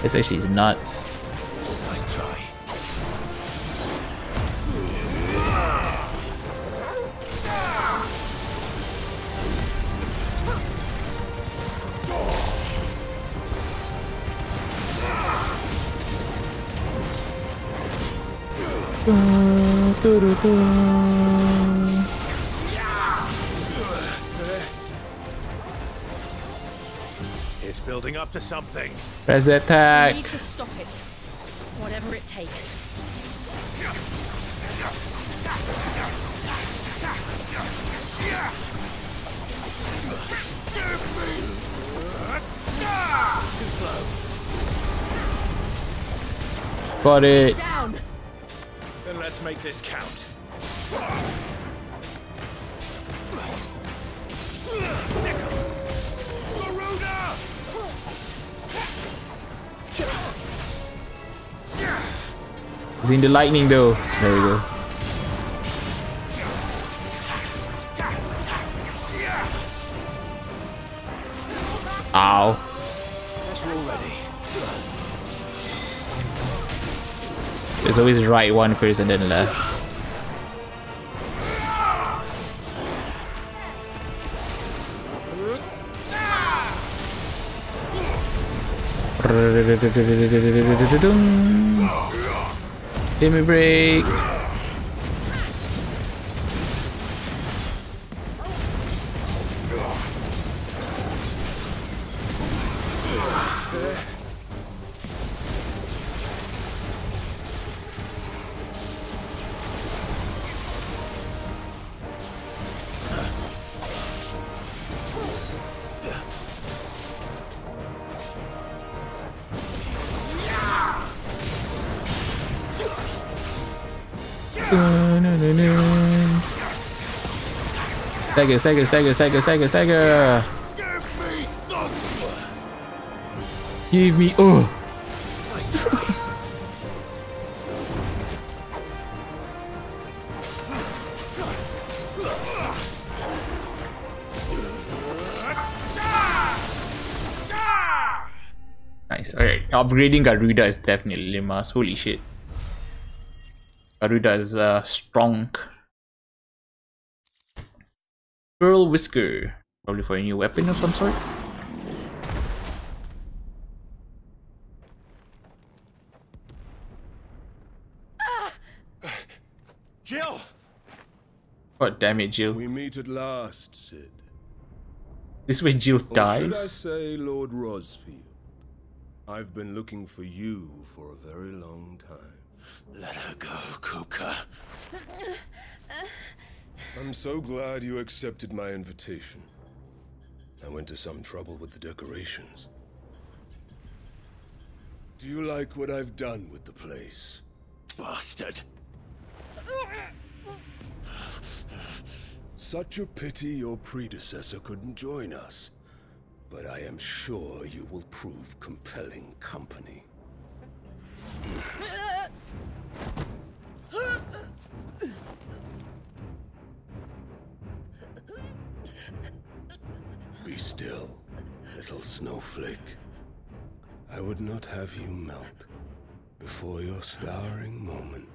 That's actually nuts. Nice try. Building up to something. Press the attack. We need to stop it. Whatever it takes. Too slow. Got it. Down. Then let's make this count. He's in the lightning though. There we go. Ow. There's always the right one first and then left. Give me a break. Stagger. Give me oh. Nice. Alright, upgrading Garuda is definitely must. Holy shit. Garuda is strong. Pearl Whisker, probably for a new weapon of some sort. Jill! God damn it, Jill. We meet at last, Cid. This way Jill dies? Or should I say, Lord Rosfield? I've been looking for you for a very long time. Let her go, Kupka. I'm so glad you accepted my invitation. I went to some trouble with the decorations. Do you like what I've done with the place? Bastard! Such a pity your predecessor couldn't join us. But I am sure you will prove compelling company. Be still, little snowflake. I would not have you melt before your starring moment.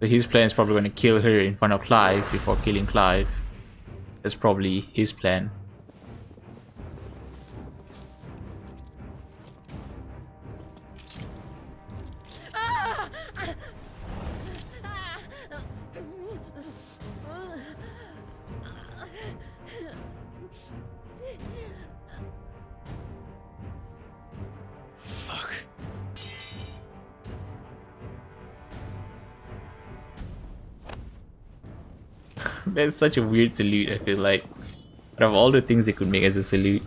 So his plan is probably going to kill her in front of Clive before killing Clive. That's probably his plan. That's such a weird salute, I feel like. Out of all the things they could make as a salute.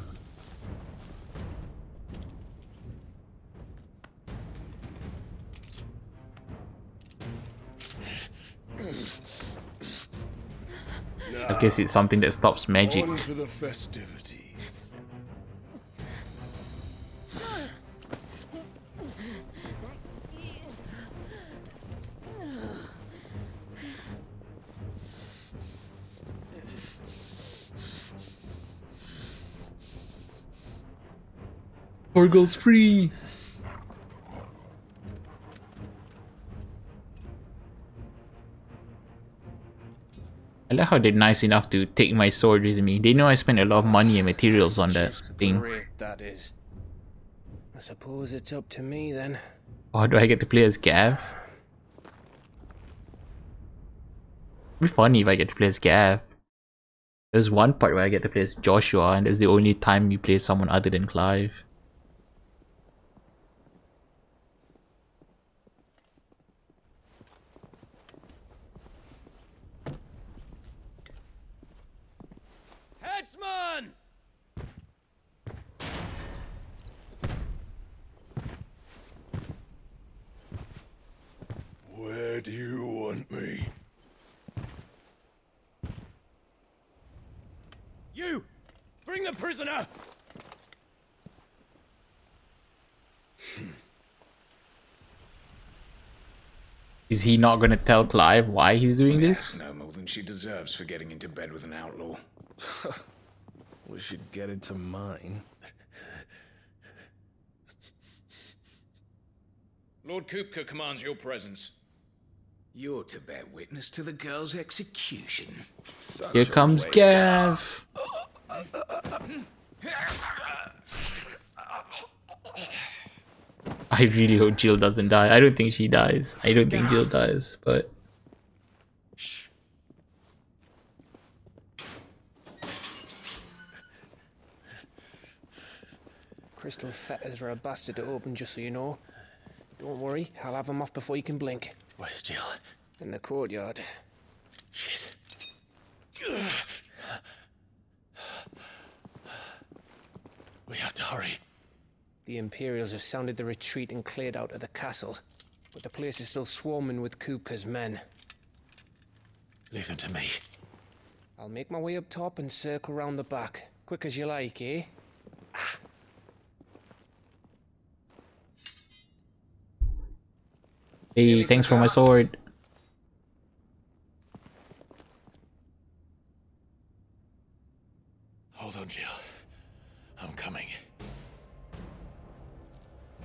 because it's something that stops magic. On to the festivities. Torgal's free! I like how they're nice enough to take my sword with me. They know I spent a lot of money and materials on that thing. That is. I suppose it's up to me then. Oh, do I get to play as Gav? It'd be funny if I get to play as Gav. There's one part where I get to play as Joshua, and that's the only time you play someone other than Clive. Where do you want me? You! Bring the prisoner! Is he not gonna tell Clive why he's doing this? No more than she deserves for getting into bed with an outlaw. Wish you'd get into mine. Lord Kupka commands your presence. You're to bear witness to the girl's execution. Such here comes Gav! I really hope Jill doesn't die. I don't think she dies. I don't think Jill dies, but... Shh. Crystal fetters are a bastard to open, just so you know. Don't worry, I'll have them off before you can blink. Where's Jill? In the courtyard. Shit. We have to hurry. The Imperials have sounded the retreat and cleared out of the castle, but the place is still swarming with Kupka's men. Leave them to me. I'll make my way up top and circle round the back. Quick as you like, eh? Ah. Hey, thanks for my sword. Hold on, Jill. I'm coming.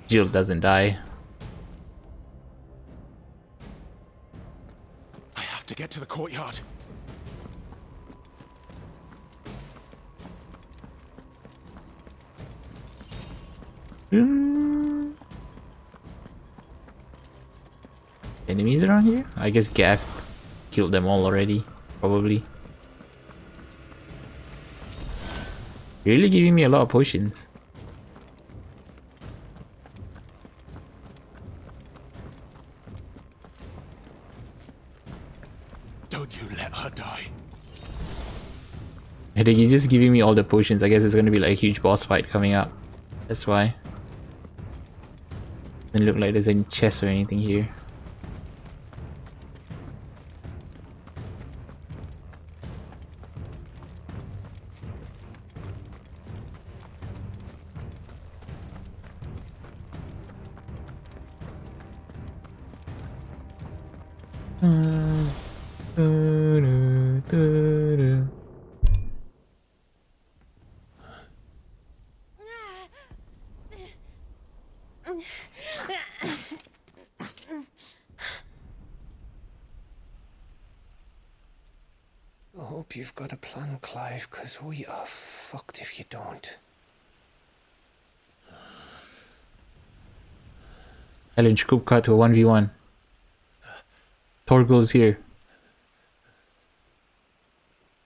Jill doesn't die. I have to get to the courtyard. Enemies around here? I guess Gav killed them all already, probably. Really giving me a lot of potions. Don't you let her die. I think you're just giving me all the potions. I guess it's gonna be like a huge boss fight coming up. That's why. Doesn't look like there's any chests or anything here. We are fucked if you don't. Challenge Kupka to a 1v1. Torgal's here.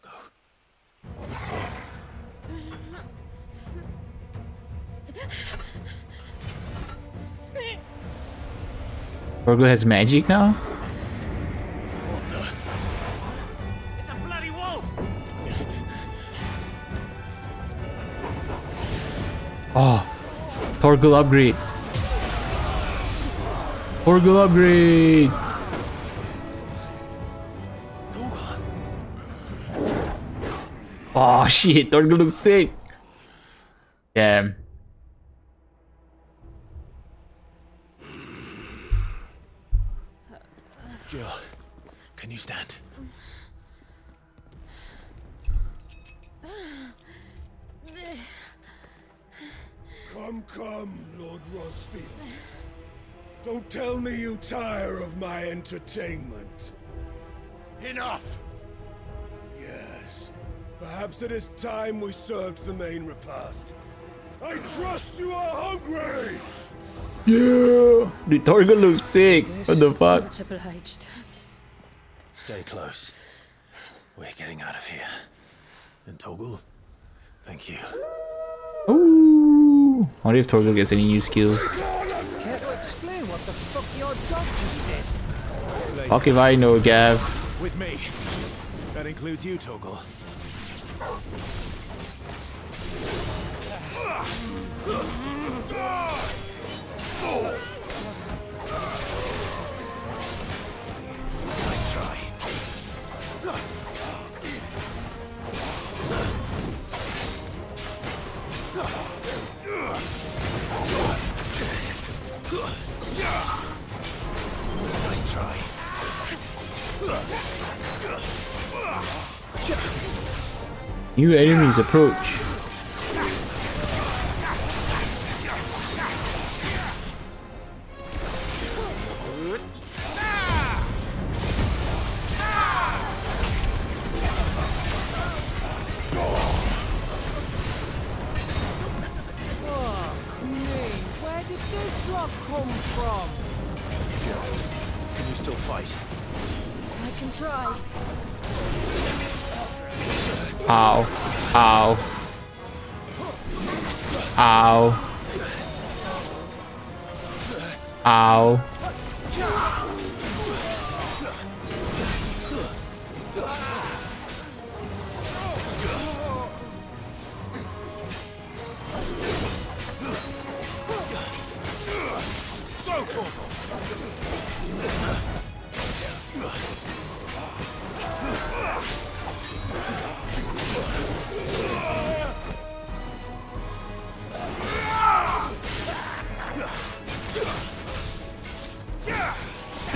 Go. Torgal has magic now? Oh, Torgal upgrade. Torgal upgrade. Torgal. Oh shit, Torgal looks sick. Damn. Jill, can you stand? Come, come, Lord Rossfield. Don't tell me you tire of my entertainment. Enough! Yes. Perhaps it is time we served the main repast. I trust you are hungry! Yeah! The Torgal looks sick! What the fuck? Stay close. We're getting out of here. And Torgal, thank you. Ooh! I wonder if Torgal gets any new skills. Can't you explain what the fuck your dog just did? Fuck if I know, Gav. With me. That includes you, Torgal. Nice try. Nice try. New enemies approach.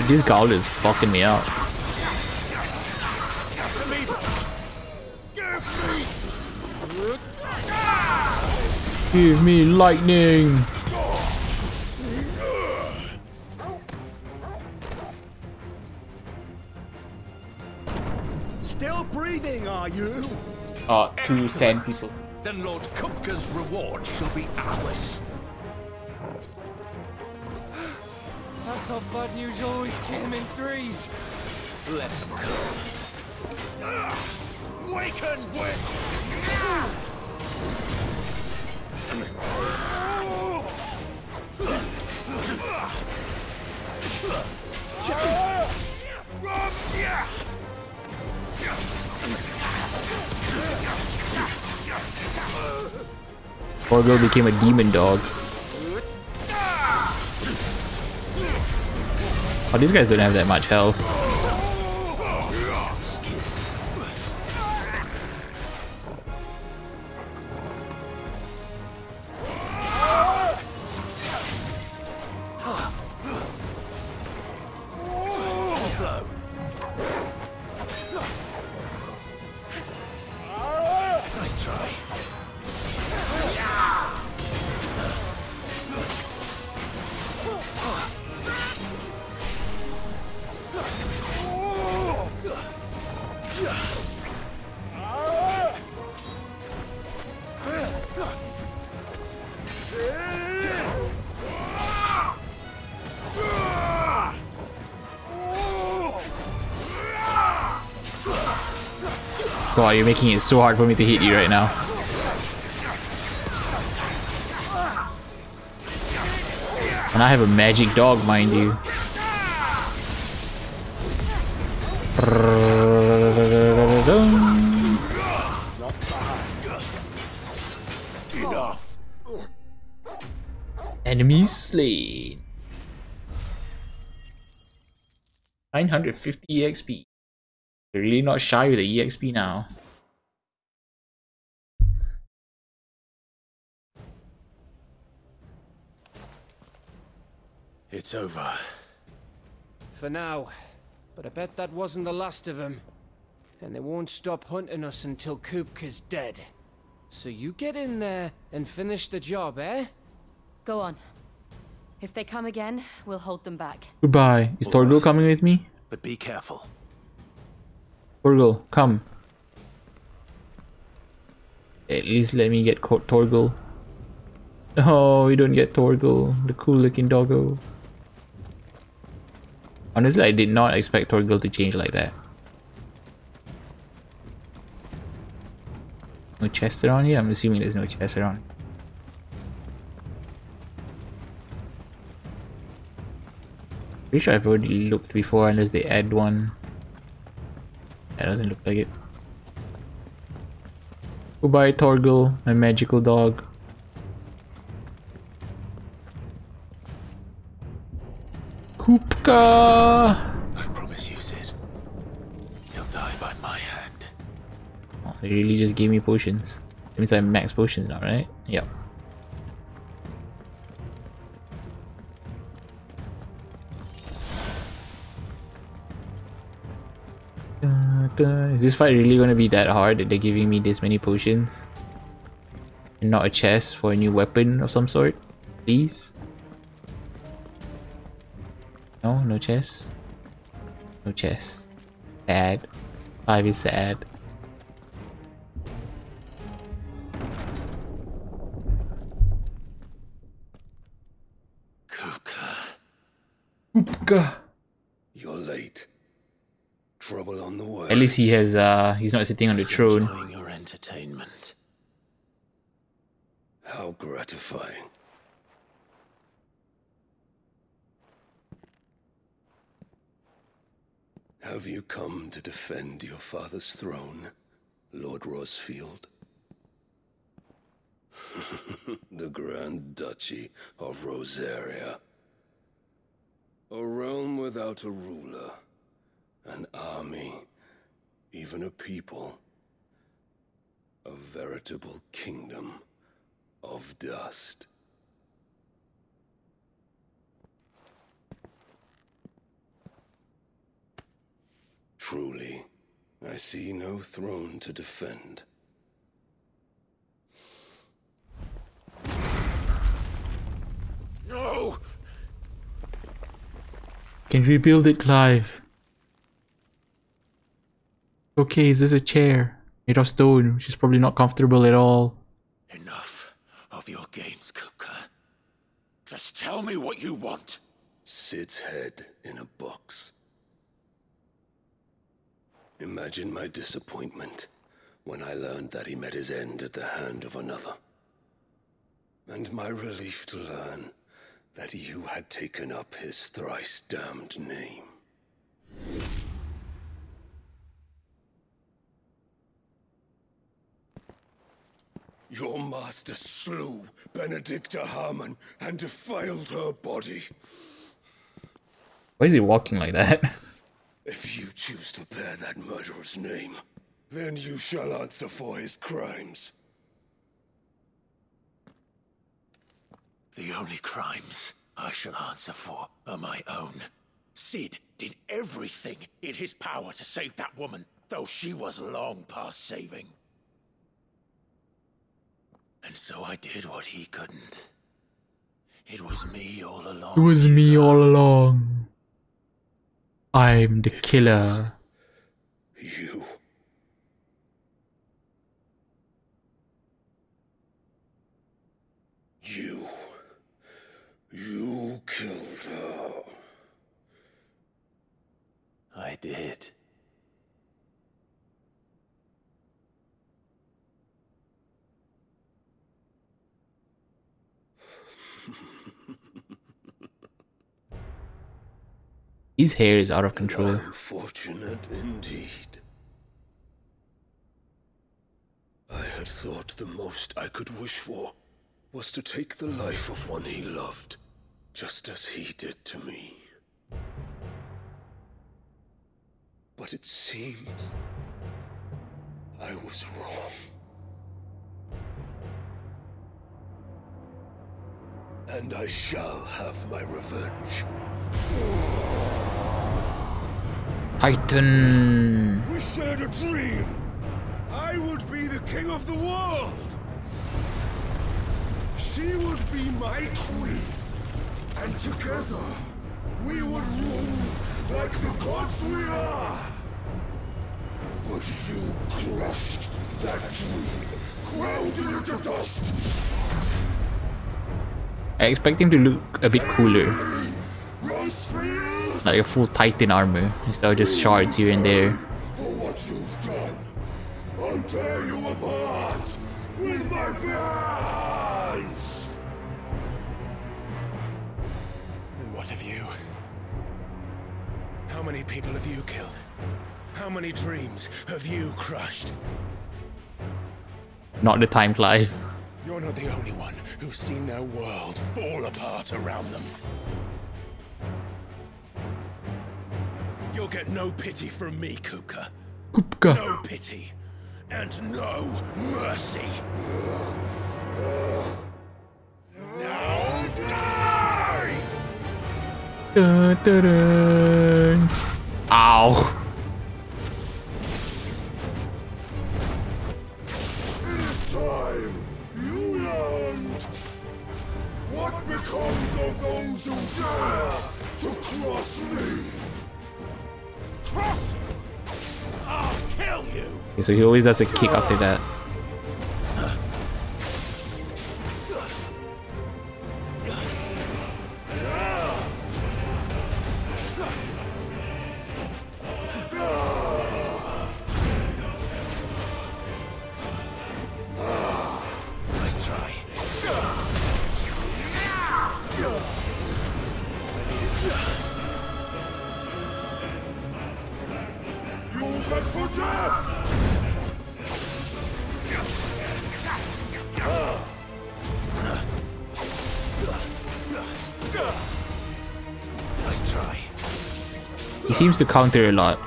This goblin is fucking me up. Give me lightning. Still breathing, are you? Oh, two sand people. Then Lord Kupka's reward shall be ours. Top bad news always came in threes. Let them come. Waken wit. Torgal became a demon dog. Oh, these guys don't have that much health. God, you're making it so hard for me to hit you right now. And I have a magic dog, mind you. Enough. Enemy slain. 950 EXP. They're really not shy with the EXP now. It's over. For now. But I bet that wasn't the last of them. And they won't stop hunting us until Kupka's dead. So you get in there and finish the job, eh? Go on. If they come again, we'll hold them back. Goodbye. Is Torgal coming with me? But be careful. Torgal, come. At least let me get Torgal. Oh, we don't get Torgal, the cool looking doggo. Honestly, I did not expect Torgal to change like that. No chest around here? I'm assuming there's no chest around. Pretty sure I've already looked before unless they add one. That doesn't look like it. Goodbye Torgal, my magical dog. Kupka! I promise you, Cid. He'll die by my hand. Oh, they really just gave me potions. That means I'm max potions now, right? Yep. Is this fight really gonna be that hard that they're giving me this many potions? And not a chest for a new weapon of some sort? Please? No, no chest. No chest. Sad. Clive is sad. Kupka. Kupka. You're late. Trouble on the way. At least he has he's not sitting on the throne. Enjoying your entertainment. How gratifying. Have you come to defend your father's throne, Lord Rossfield? The Grand Duchy of Rosaria. A realm without a ruler, an army, even a people. A veritable kingdom of dust. Truly, I see no throne to defend. No! Can you rebuild it, Clive? Okay, is this a chair? Made of stone, which is probably not comfortable at all. Enough of your games, Kupka. Just tell me what you want. Sid's head in a box. Imagine my disappointment when I learned that he met his end at the hand of another. And my relief to learn that you had taken up his thrice damned name. Your master slew Benedicta Harmon and defiled her body. Why is he walking like that? If you choose to bear that murderer's name, then you shall answer for his crimes. The only crimes I shall answer for are my own. Cid did everything in his power to save that woman, though she was long past saving. And so I did what he couldn't. It was me all along. It was me all along. I'm the killer. You. You killed her. I did. His hair is out of control. Unfortunate indeed. I had thought the most I could wish for was to take the life of one he loved, just as he did to me. But it seems I was wrong. And I shall have my revenge. Titan! We shared a dream! I would be the king of the world! She would be my queen! And together, we would rule like the gods we are! But you crushed that dream, ground it into dust! I expect him to look a bit cooler. Like a full Titan armor, instead of just shards here and there. For what you've done, I'll tear you apart with my bands. And what of you? How many people have you killed? How many dreams have you crushed? Not the time, Clive. You're not the only one who's seen their world fall apart around them. You'll get no pity from me, Kupka. Kupka. No pity and no mercy. Now die! Dun, dun, dun. Ow. Those who dare to cross me. Cross you? I'll kill you. Okay, so he always does a kick after that. He seems to counter a lot.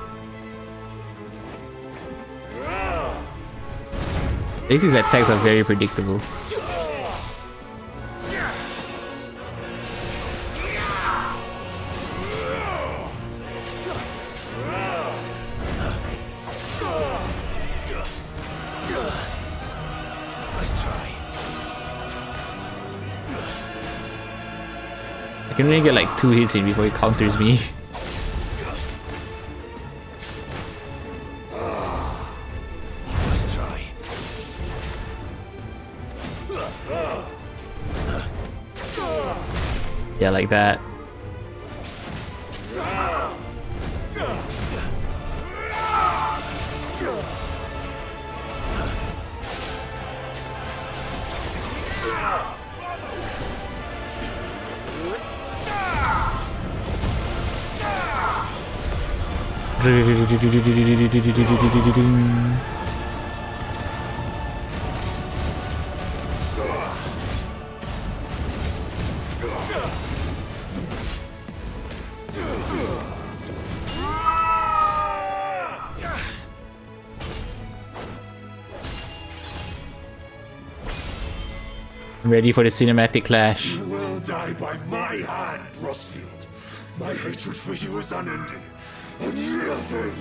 At least his attacks are very predictable. I can only get like 2 hits in before he counters me. Yeah, like that. I'm ready for the cinematic clash. You will die by my hand, Rossfield. My hatred for you is unending. Unyielding.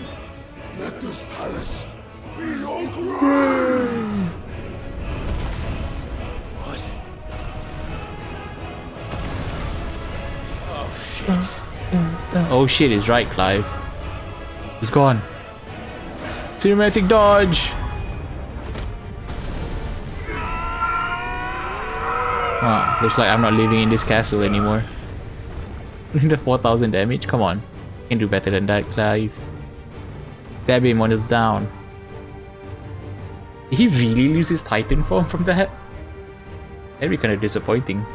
Let this palace be your grave. What? Oh shit. Oh shit is right, Clive. He's gone. Cinematic dodge. Oh, looks like I'm not living in this castle anymore. The 4,000 damage? Come on. You can do better than that, Clive. Stab him on his down. Did he really lose his Titan form from that? That'd be kind of disappointing.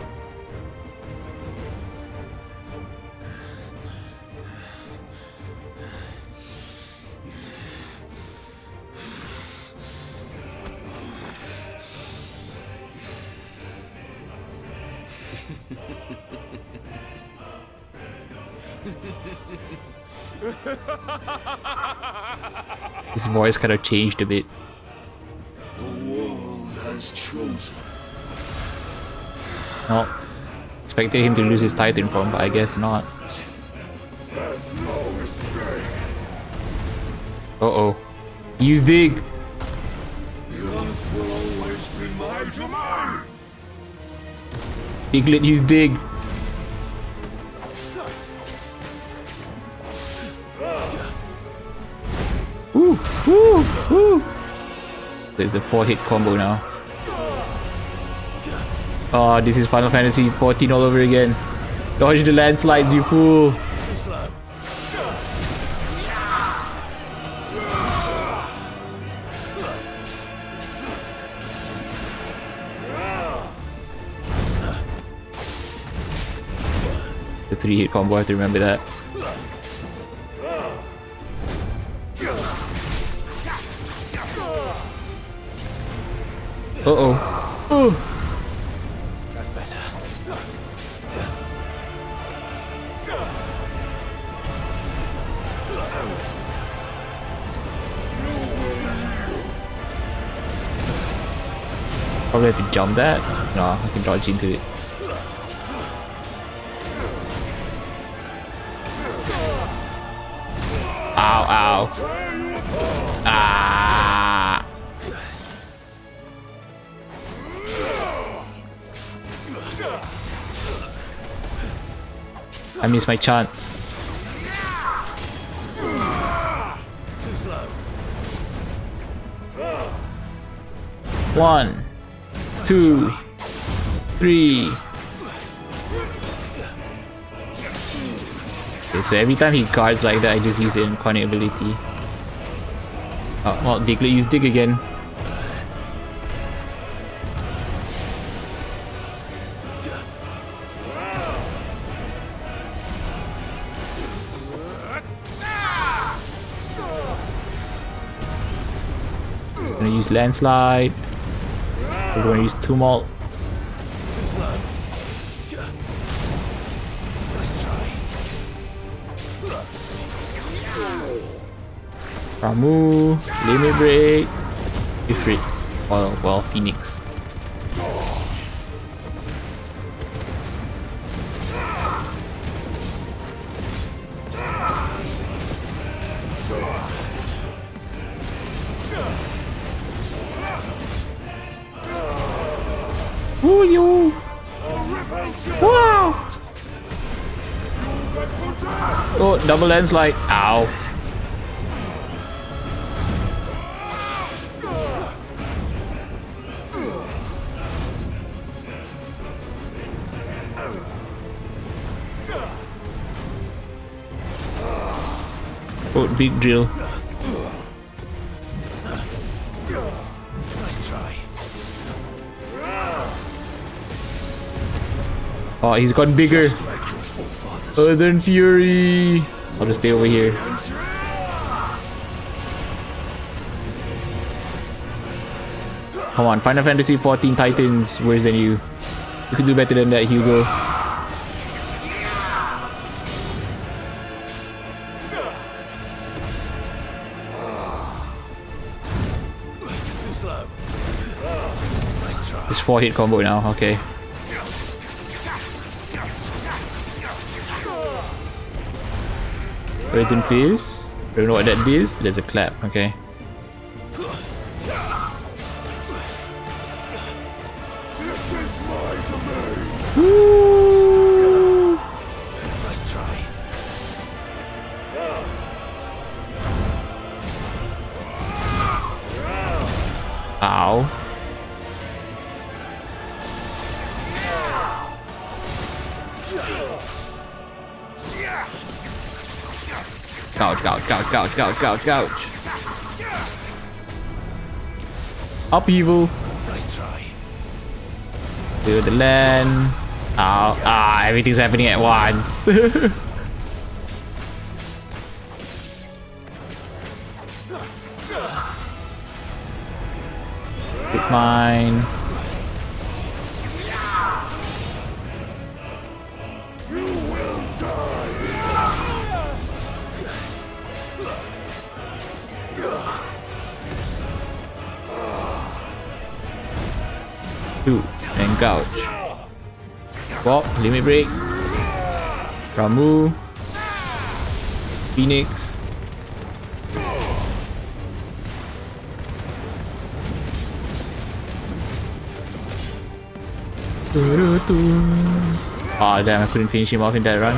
His voice kind of changed a bit. The world has chosen. No. expected him to lose his Titan form, but I guess not. Uh-oh. Use Dig! Diglett, use Dig! Ooh! Ooh! Ooh! There's a 4-hit combo now. Oh, this is Final Fantasy 14 all over again. Dodge the landslides, you fool! The 3-hit combo, I have to remember that. Uh-oh. Ooh! Probably have to jump that. No, I can dodge into it. Ow, ow. Ah. I missed my chance. One. 2, 3. Okay, so every time he guards like that, I just use the incarnate ability. Oh, well, Diglett used Dig again. I'm gonna use Landslide. We're going to use Tumult. Ramuh, Limit Break, Ifrit. Oh, well, Phoenix. You. Wow. Oh, double landslide. Ow. Oh, big drill. Oh, he's gotten bigger. Like Earthen Fury. I'll just stay over here. Come on, Final Fantasy 14 Titans. Worse than you. You can do better than that, Hugo. It's 4-hit combo now. Okay. Earthen Fierce. I don't know what that is. There's a clap. Okay. This is my domain. Woo! Nice try. Ow. Couch, couch, couch, couch, couch, couch, couch. Upheaval. Nice try. Do the land. Ow. Ah, everything's happening at once. Pick mine. Ooh, and gouge. Bob, Limit Break, Ramuh, Phoenix. Oh damn, I couldn't finish him off in that run.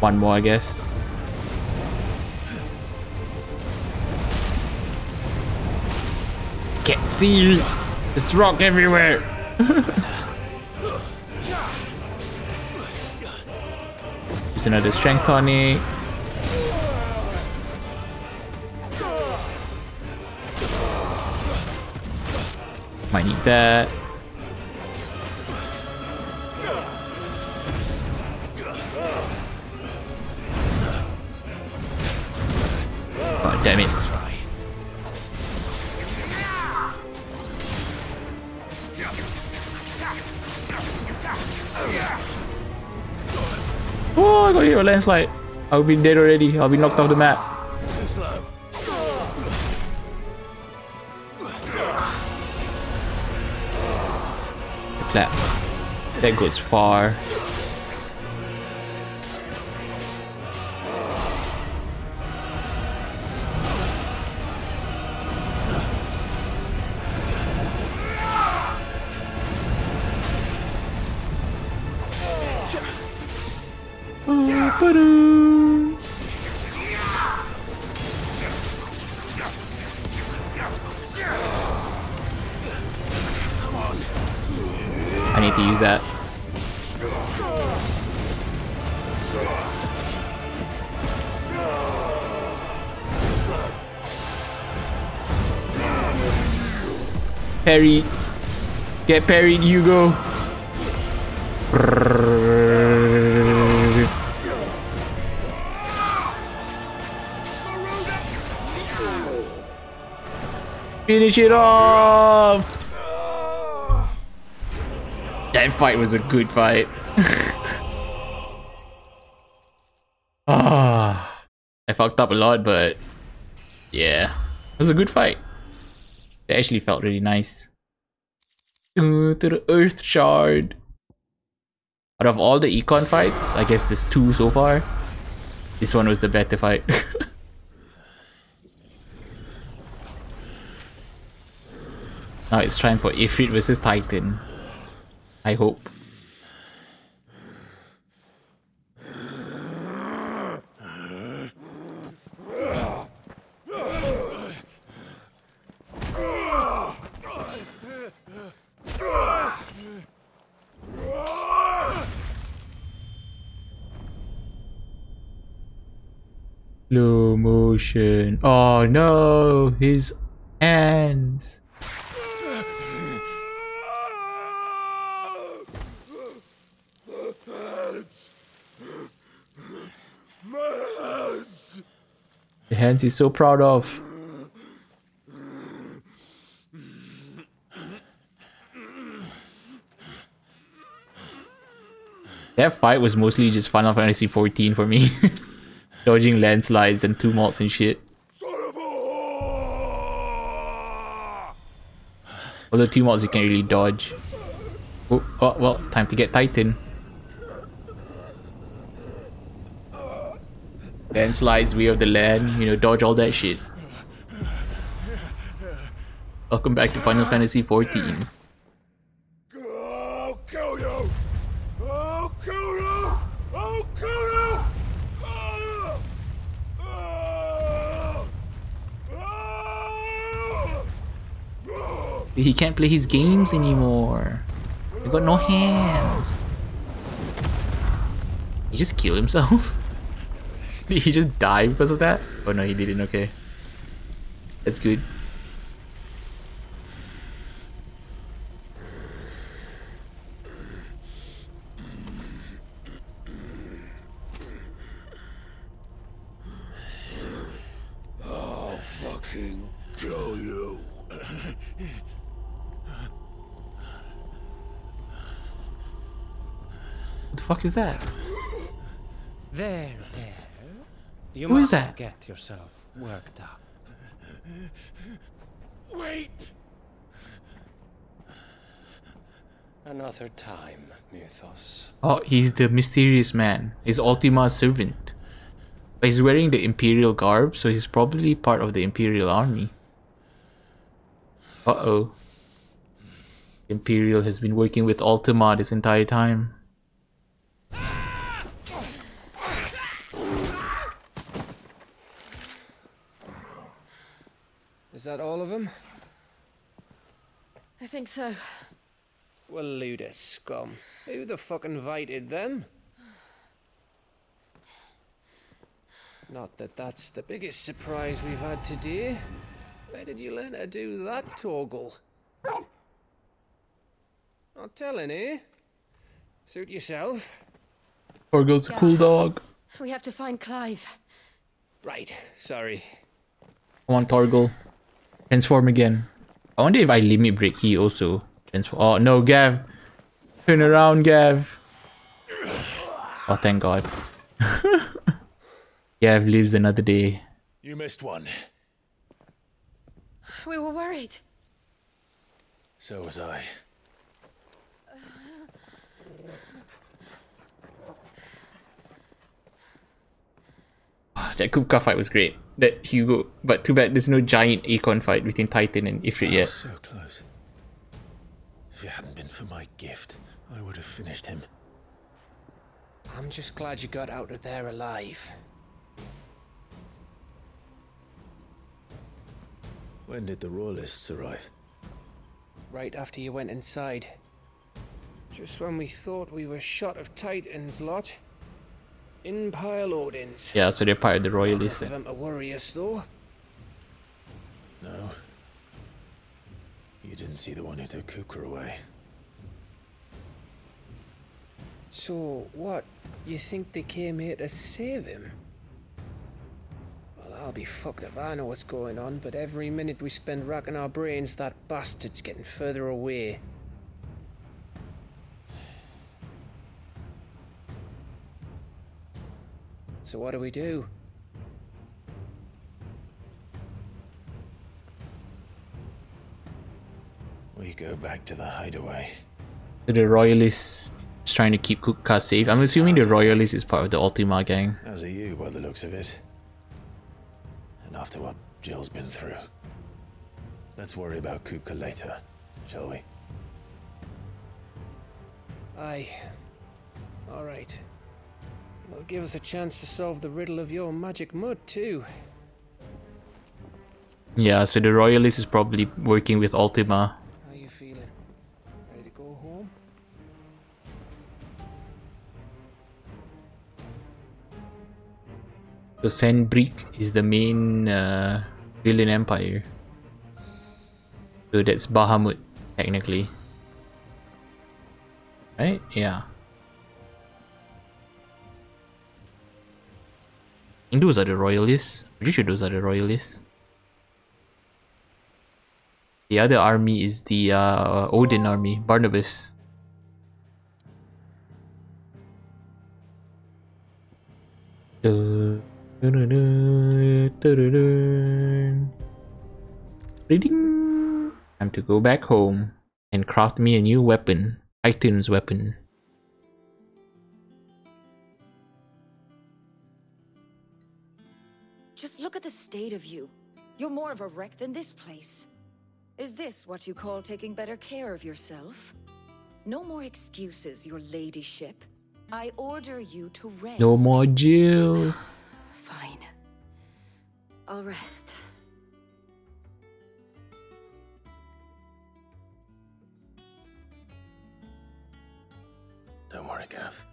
One more, I guess. Can't see! There's rock everywhere! Use another strength tonic. Might need that. Oh, damn it. Oh, I got hit with a landslide. I'll be dead already. I'll be knocked off the map. Clap. That goes far. I need to use that. Parry. Get parried, Hugo. Finish it off. That fight was a good fight. Ah, oh, I fucked up a lot, but yeah, it was a good fight. It actually felt really nice. To the Earth Shard. Out of all the Econ fights, I guess there's two so far. This one was the better fight. Now it's time for Ifrit versus Titan. I hope. Slow motion. Oh no, his hands. The hands he's so proud of. That fight was mostly just Final Fantasy XIV for me. Dodging landslides and tumults and shit. All the tumults you can't really dodge. Oh, oh well, time to get Titan. Landslides, way of the land, you know, dodge all that shit. Welcome back to Final Fantasy XIV. I'll kill you! I'll kill you! I'll kill you! Oh, oh, oh, oh. He can't play his games anymore. He got no hands. He just killed himself. Did he just die because of that? Oh no, he didn't, okay. That's good. I'll fucking kill you. What the fuck is that? There, there. You must get yourself worked up. Wait! Another time, Mythos. Oh, he's the mysterious man. He's Ultima's servant. But he's wearing the Imperial garb, so he's probably part of the Imperial army. Uh-oh. Imperial has been working with Ultima this entire time. Is that all of them? I think so. Well, Luda scum. Who the fuck invited them? Not that that's the biggest surprise we've had today. Where did you learn to do that, Torgal? Not telling, eh? Suit yourself. Torgal's a cool dog. We have to find Clive. Right, sorry. Come on, Torgal. Transform again. I wonder if I limit break he also transform. Oh no, Gav. Turn around, Gav. Oh, thank God. Gav lives another day. You missed one. We were worried. So was I. That Kupka fight was great. That Hugo, but too bad there's no giant Akon fight between Titan and Ifrit yet. So close. If it hadn't been for my gift, I would have finished him. I'm just glad you got out of there alive. When did the Royalists arrive? Right after you went inside. Just when we thought we were shot of Titan's lot. Imperial Ordins. Yeah, so they're part of the Royalists then. None of them are warriors, though. No. You didn't see the one who took Kupka away. So, what? You think they came here to save him? I'll be fucked if I know what's going on, but every minute we spend racking our brains, that bastard's getting further away. So what do we do? We go back to the hideaway. The Royalists is trying to keep Kupka safe. I'm assuming the Royalists is part of the Ultima gang. As are you by the looks of it. And after what Jill's been through. Let's worry about Kupka later, shall we? Aye. Alright. It'll give us a chance to solve the riddle of your magic mud too. Yeah, so the Royalist is probably working with Ultima. How you feeling? Ready to go home? So Sanbreque is the main villain empire. So that's Bahamut, technically. Right? Yeah. I think those are the Royalists. I'm pretty sure those are the Royalists. The other army is the Odin army, Barnabas. Reading. Time to go back home and craft me a new weapon. Titan's weapon. Just look at the state of you. You're more of a wreck than this place. Is this what you call taking better care of yourself? No more excuses, your ladyship. I order you to rest. No more Jill. Fine. I'll rest. Don't worry, Gav.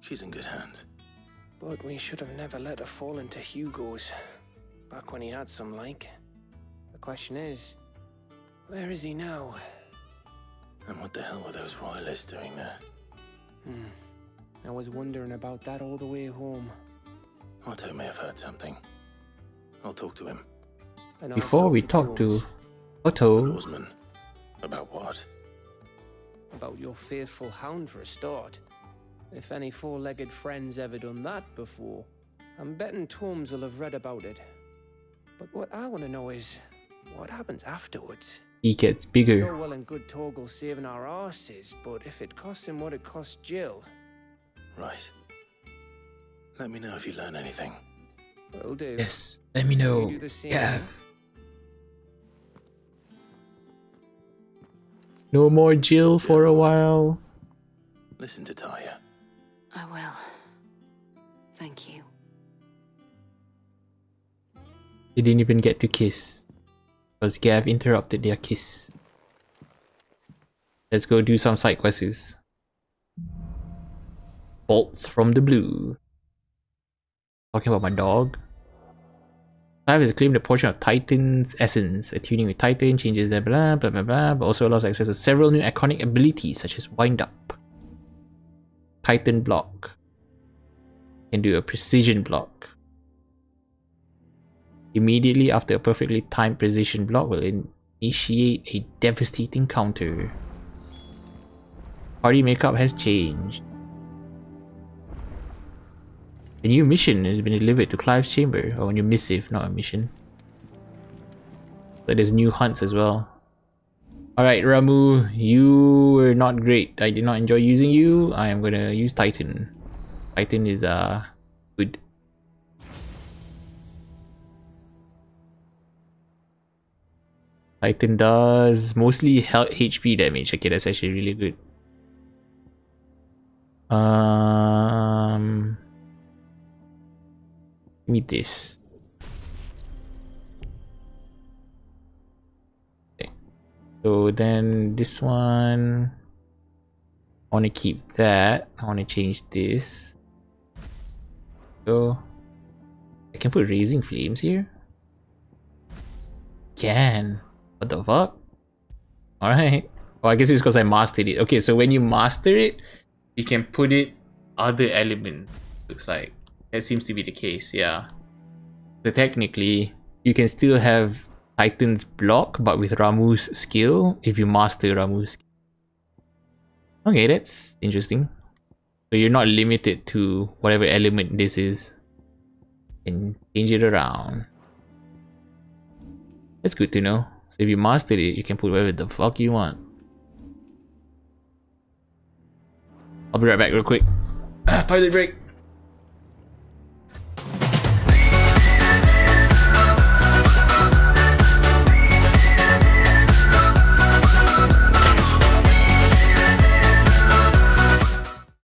She's in good hands. But we should have never let her fall into Hugo's, back when he had some like. The question is, where is he now? And what the hell were those Royalists doing there? I was wondering about that all the way home. Otto may have heard something. I'll talk to him. Before we talk to Otto... Horseman. About what? About your faithful hound for a start. If any four-legged friend's ever done that before, I'm betting Tomes will have read about it. But what I want to know is, what happens afterwards? he gets bigger. It's all well and good Torgal saving our arses, but if it costs him what it cost Jill... Right. Let me know if you learn anything. Will do. Yes, let me know, Gav. No more Jill for a while. Listen to Taya. I will. Thank you. They didn't even get to kiss, because Gav interrupted their kiss. Let's go do some side quests. Bolts from the blue. Talking about my dog. Clive has claimed a portion of Titan's essence. Attuning with Titan changes the blah blah blah blah, but also allows access to several new iconic abilities such as Wind Up, Titan Block, can do a Precision Block. Immediately after a perfectly timed precision block will initiate a devastating counter. Party makeup has changed. A new mission has been delivered to Clive's chamber. Oh, a new missive, not a mission. So there's new hunts as well. Alright, Ramuh, you were not great. I did not enjoy using you. I am gonna use Titan. Titan is good. Titan does mostly health HP damage. Okay, that's actually really good. Give me this. Okay. So then this one, I want to keep that. I want to change this. So I can put Raising Flames here. Can. What the fuck? Alright. Well, I guess it's because I mastered it. Okay, so when you master it, you can put it other element. Looks like. That seems to be the case, yeah. So technically, you can still have Titan's block, but with Ramuh's skill, if you master Ramuh's skill. Okay, that's interesting. So you're not limited to whatever element this is. You can change it around. That's good to know. So if you mastered it, you can put whatever the fuck you want. I'll be right back real quick. Toilet break!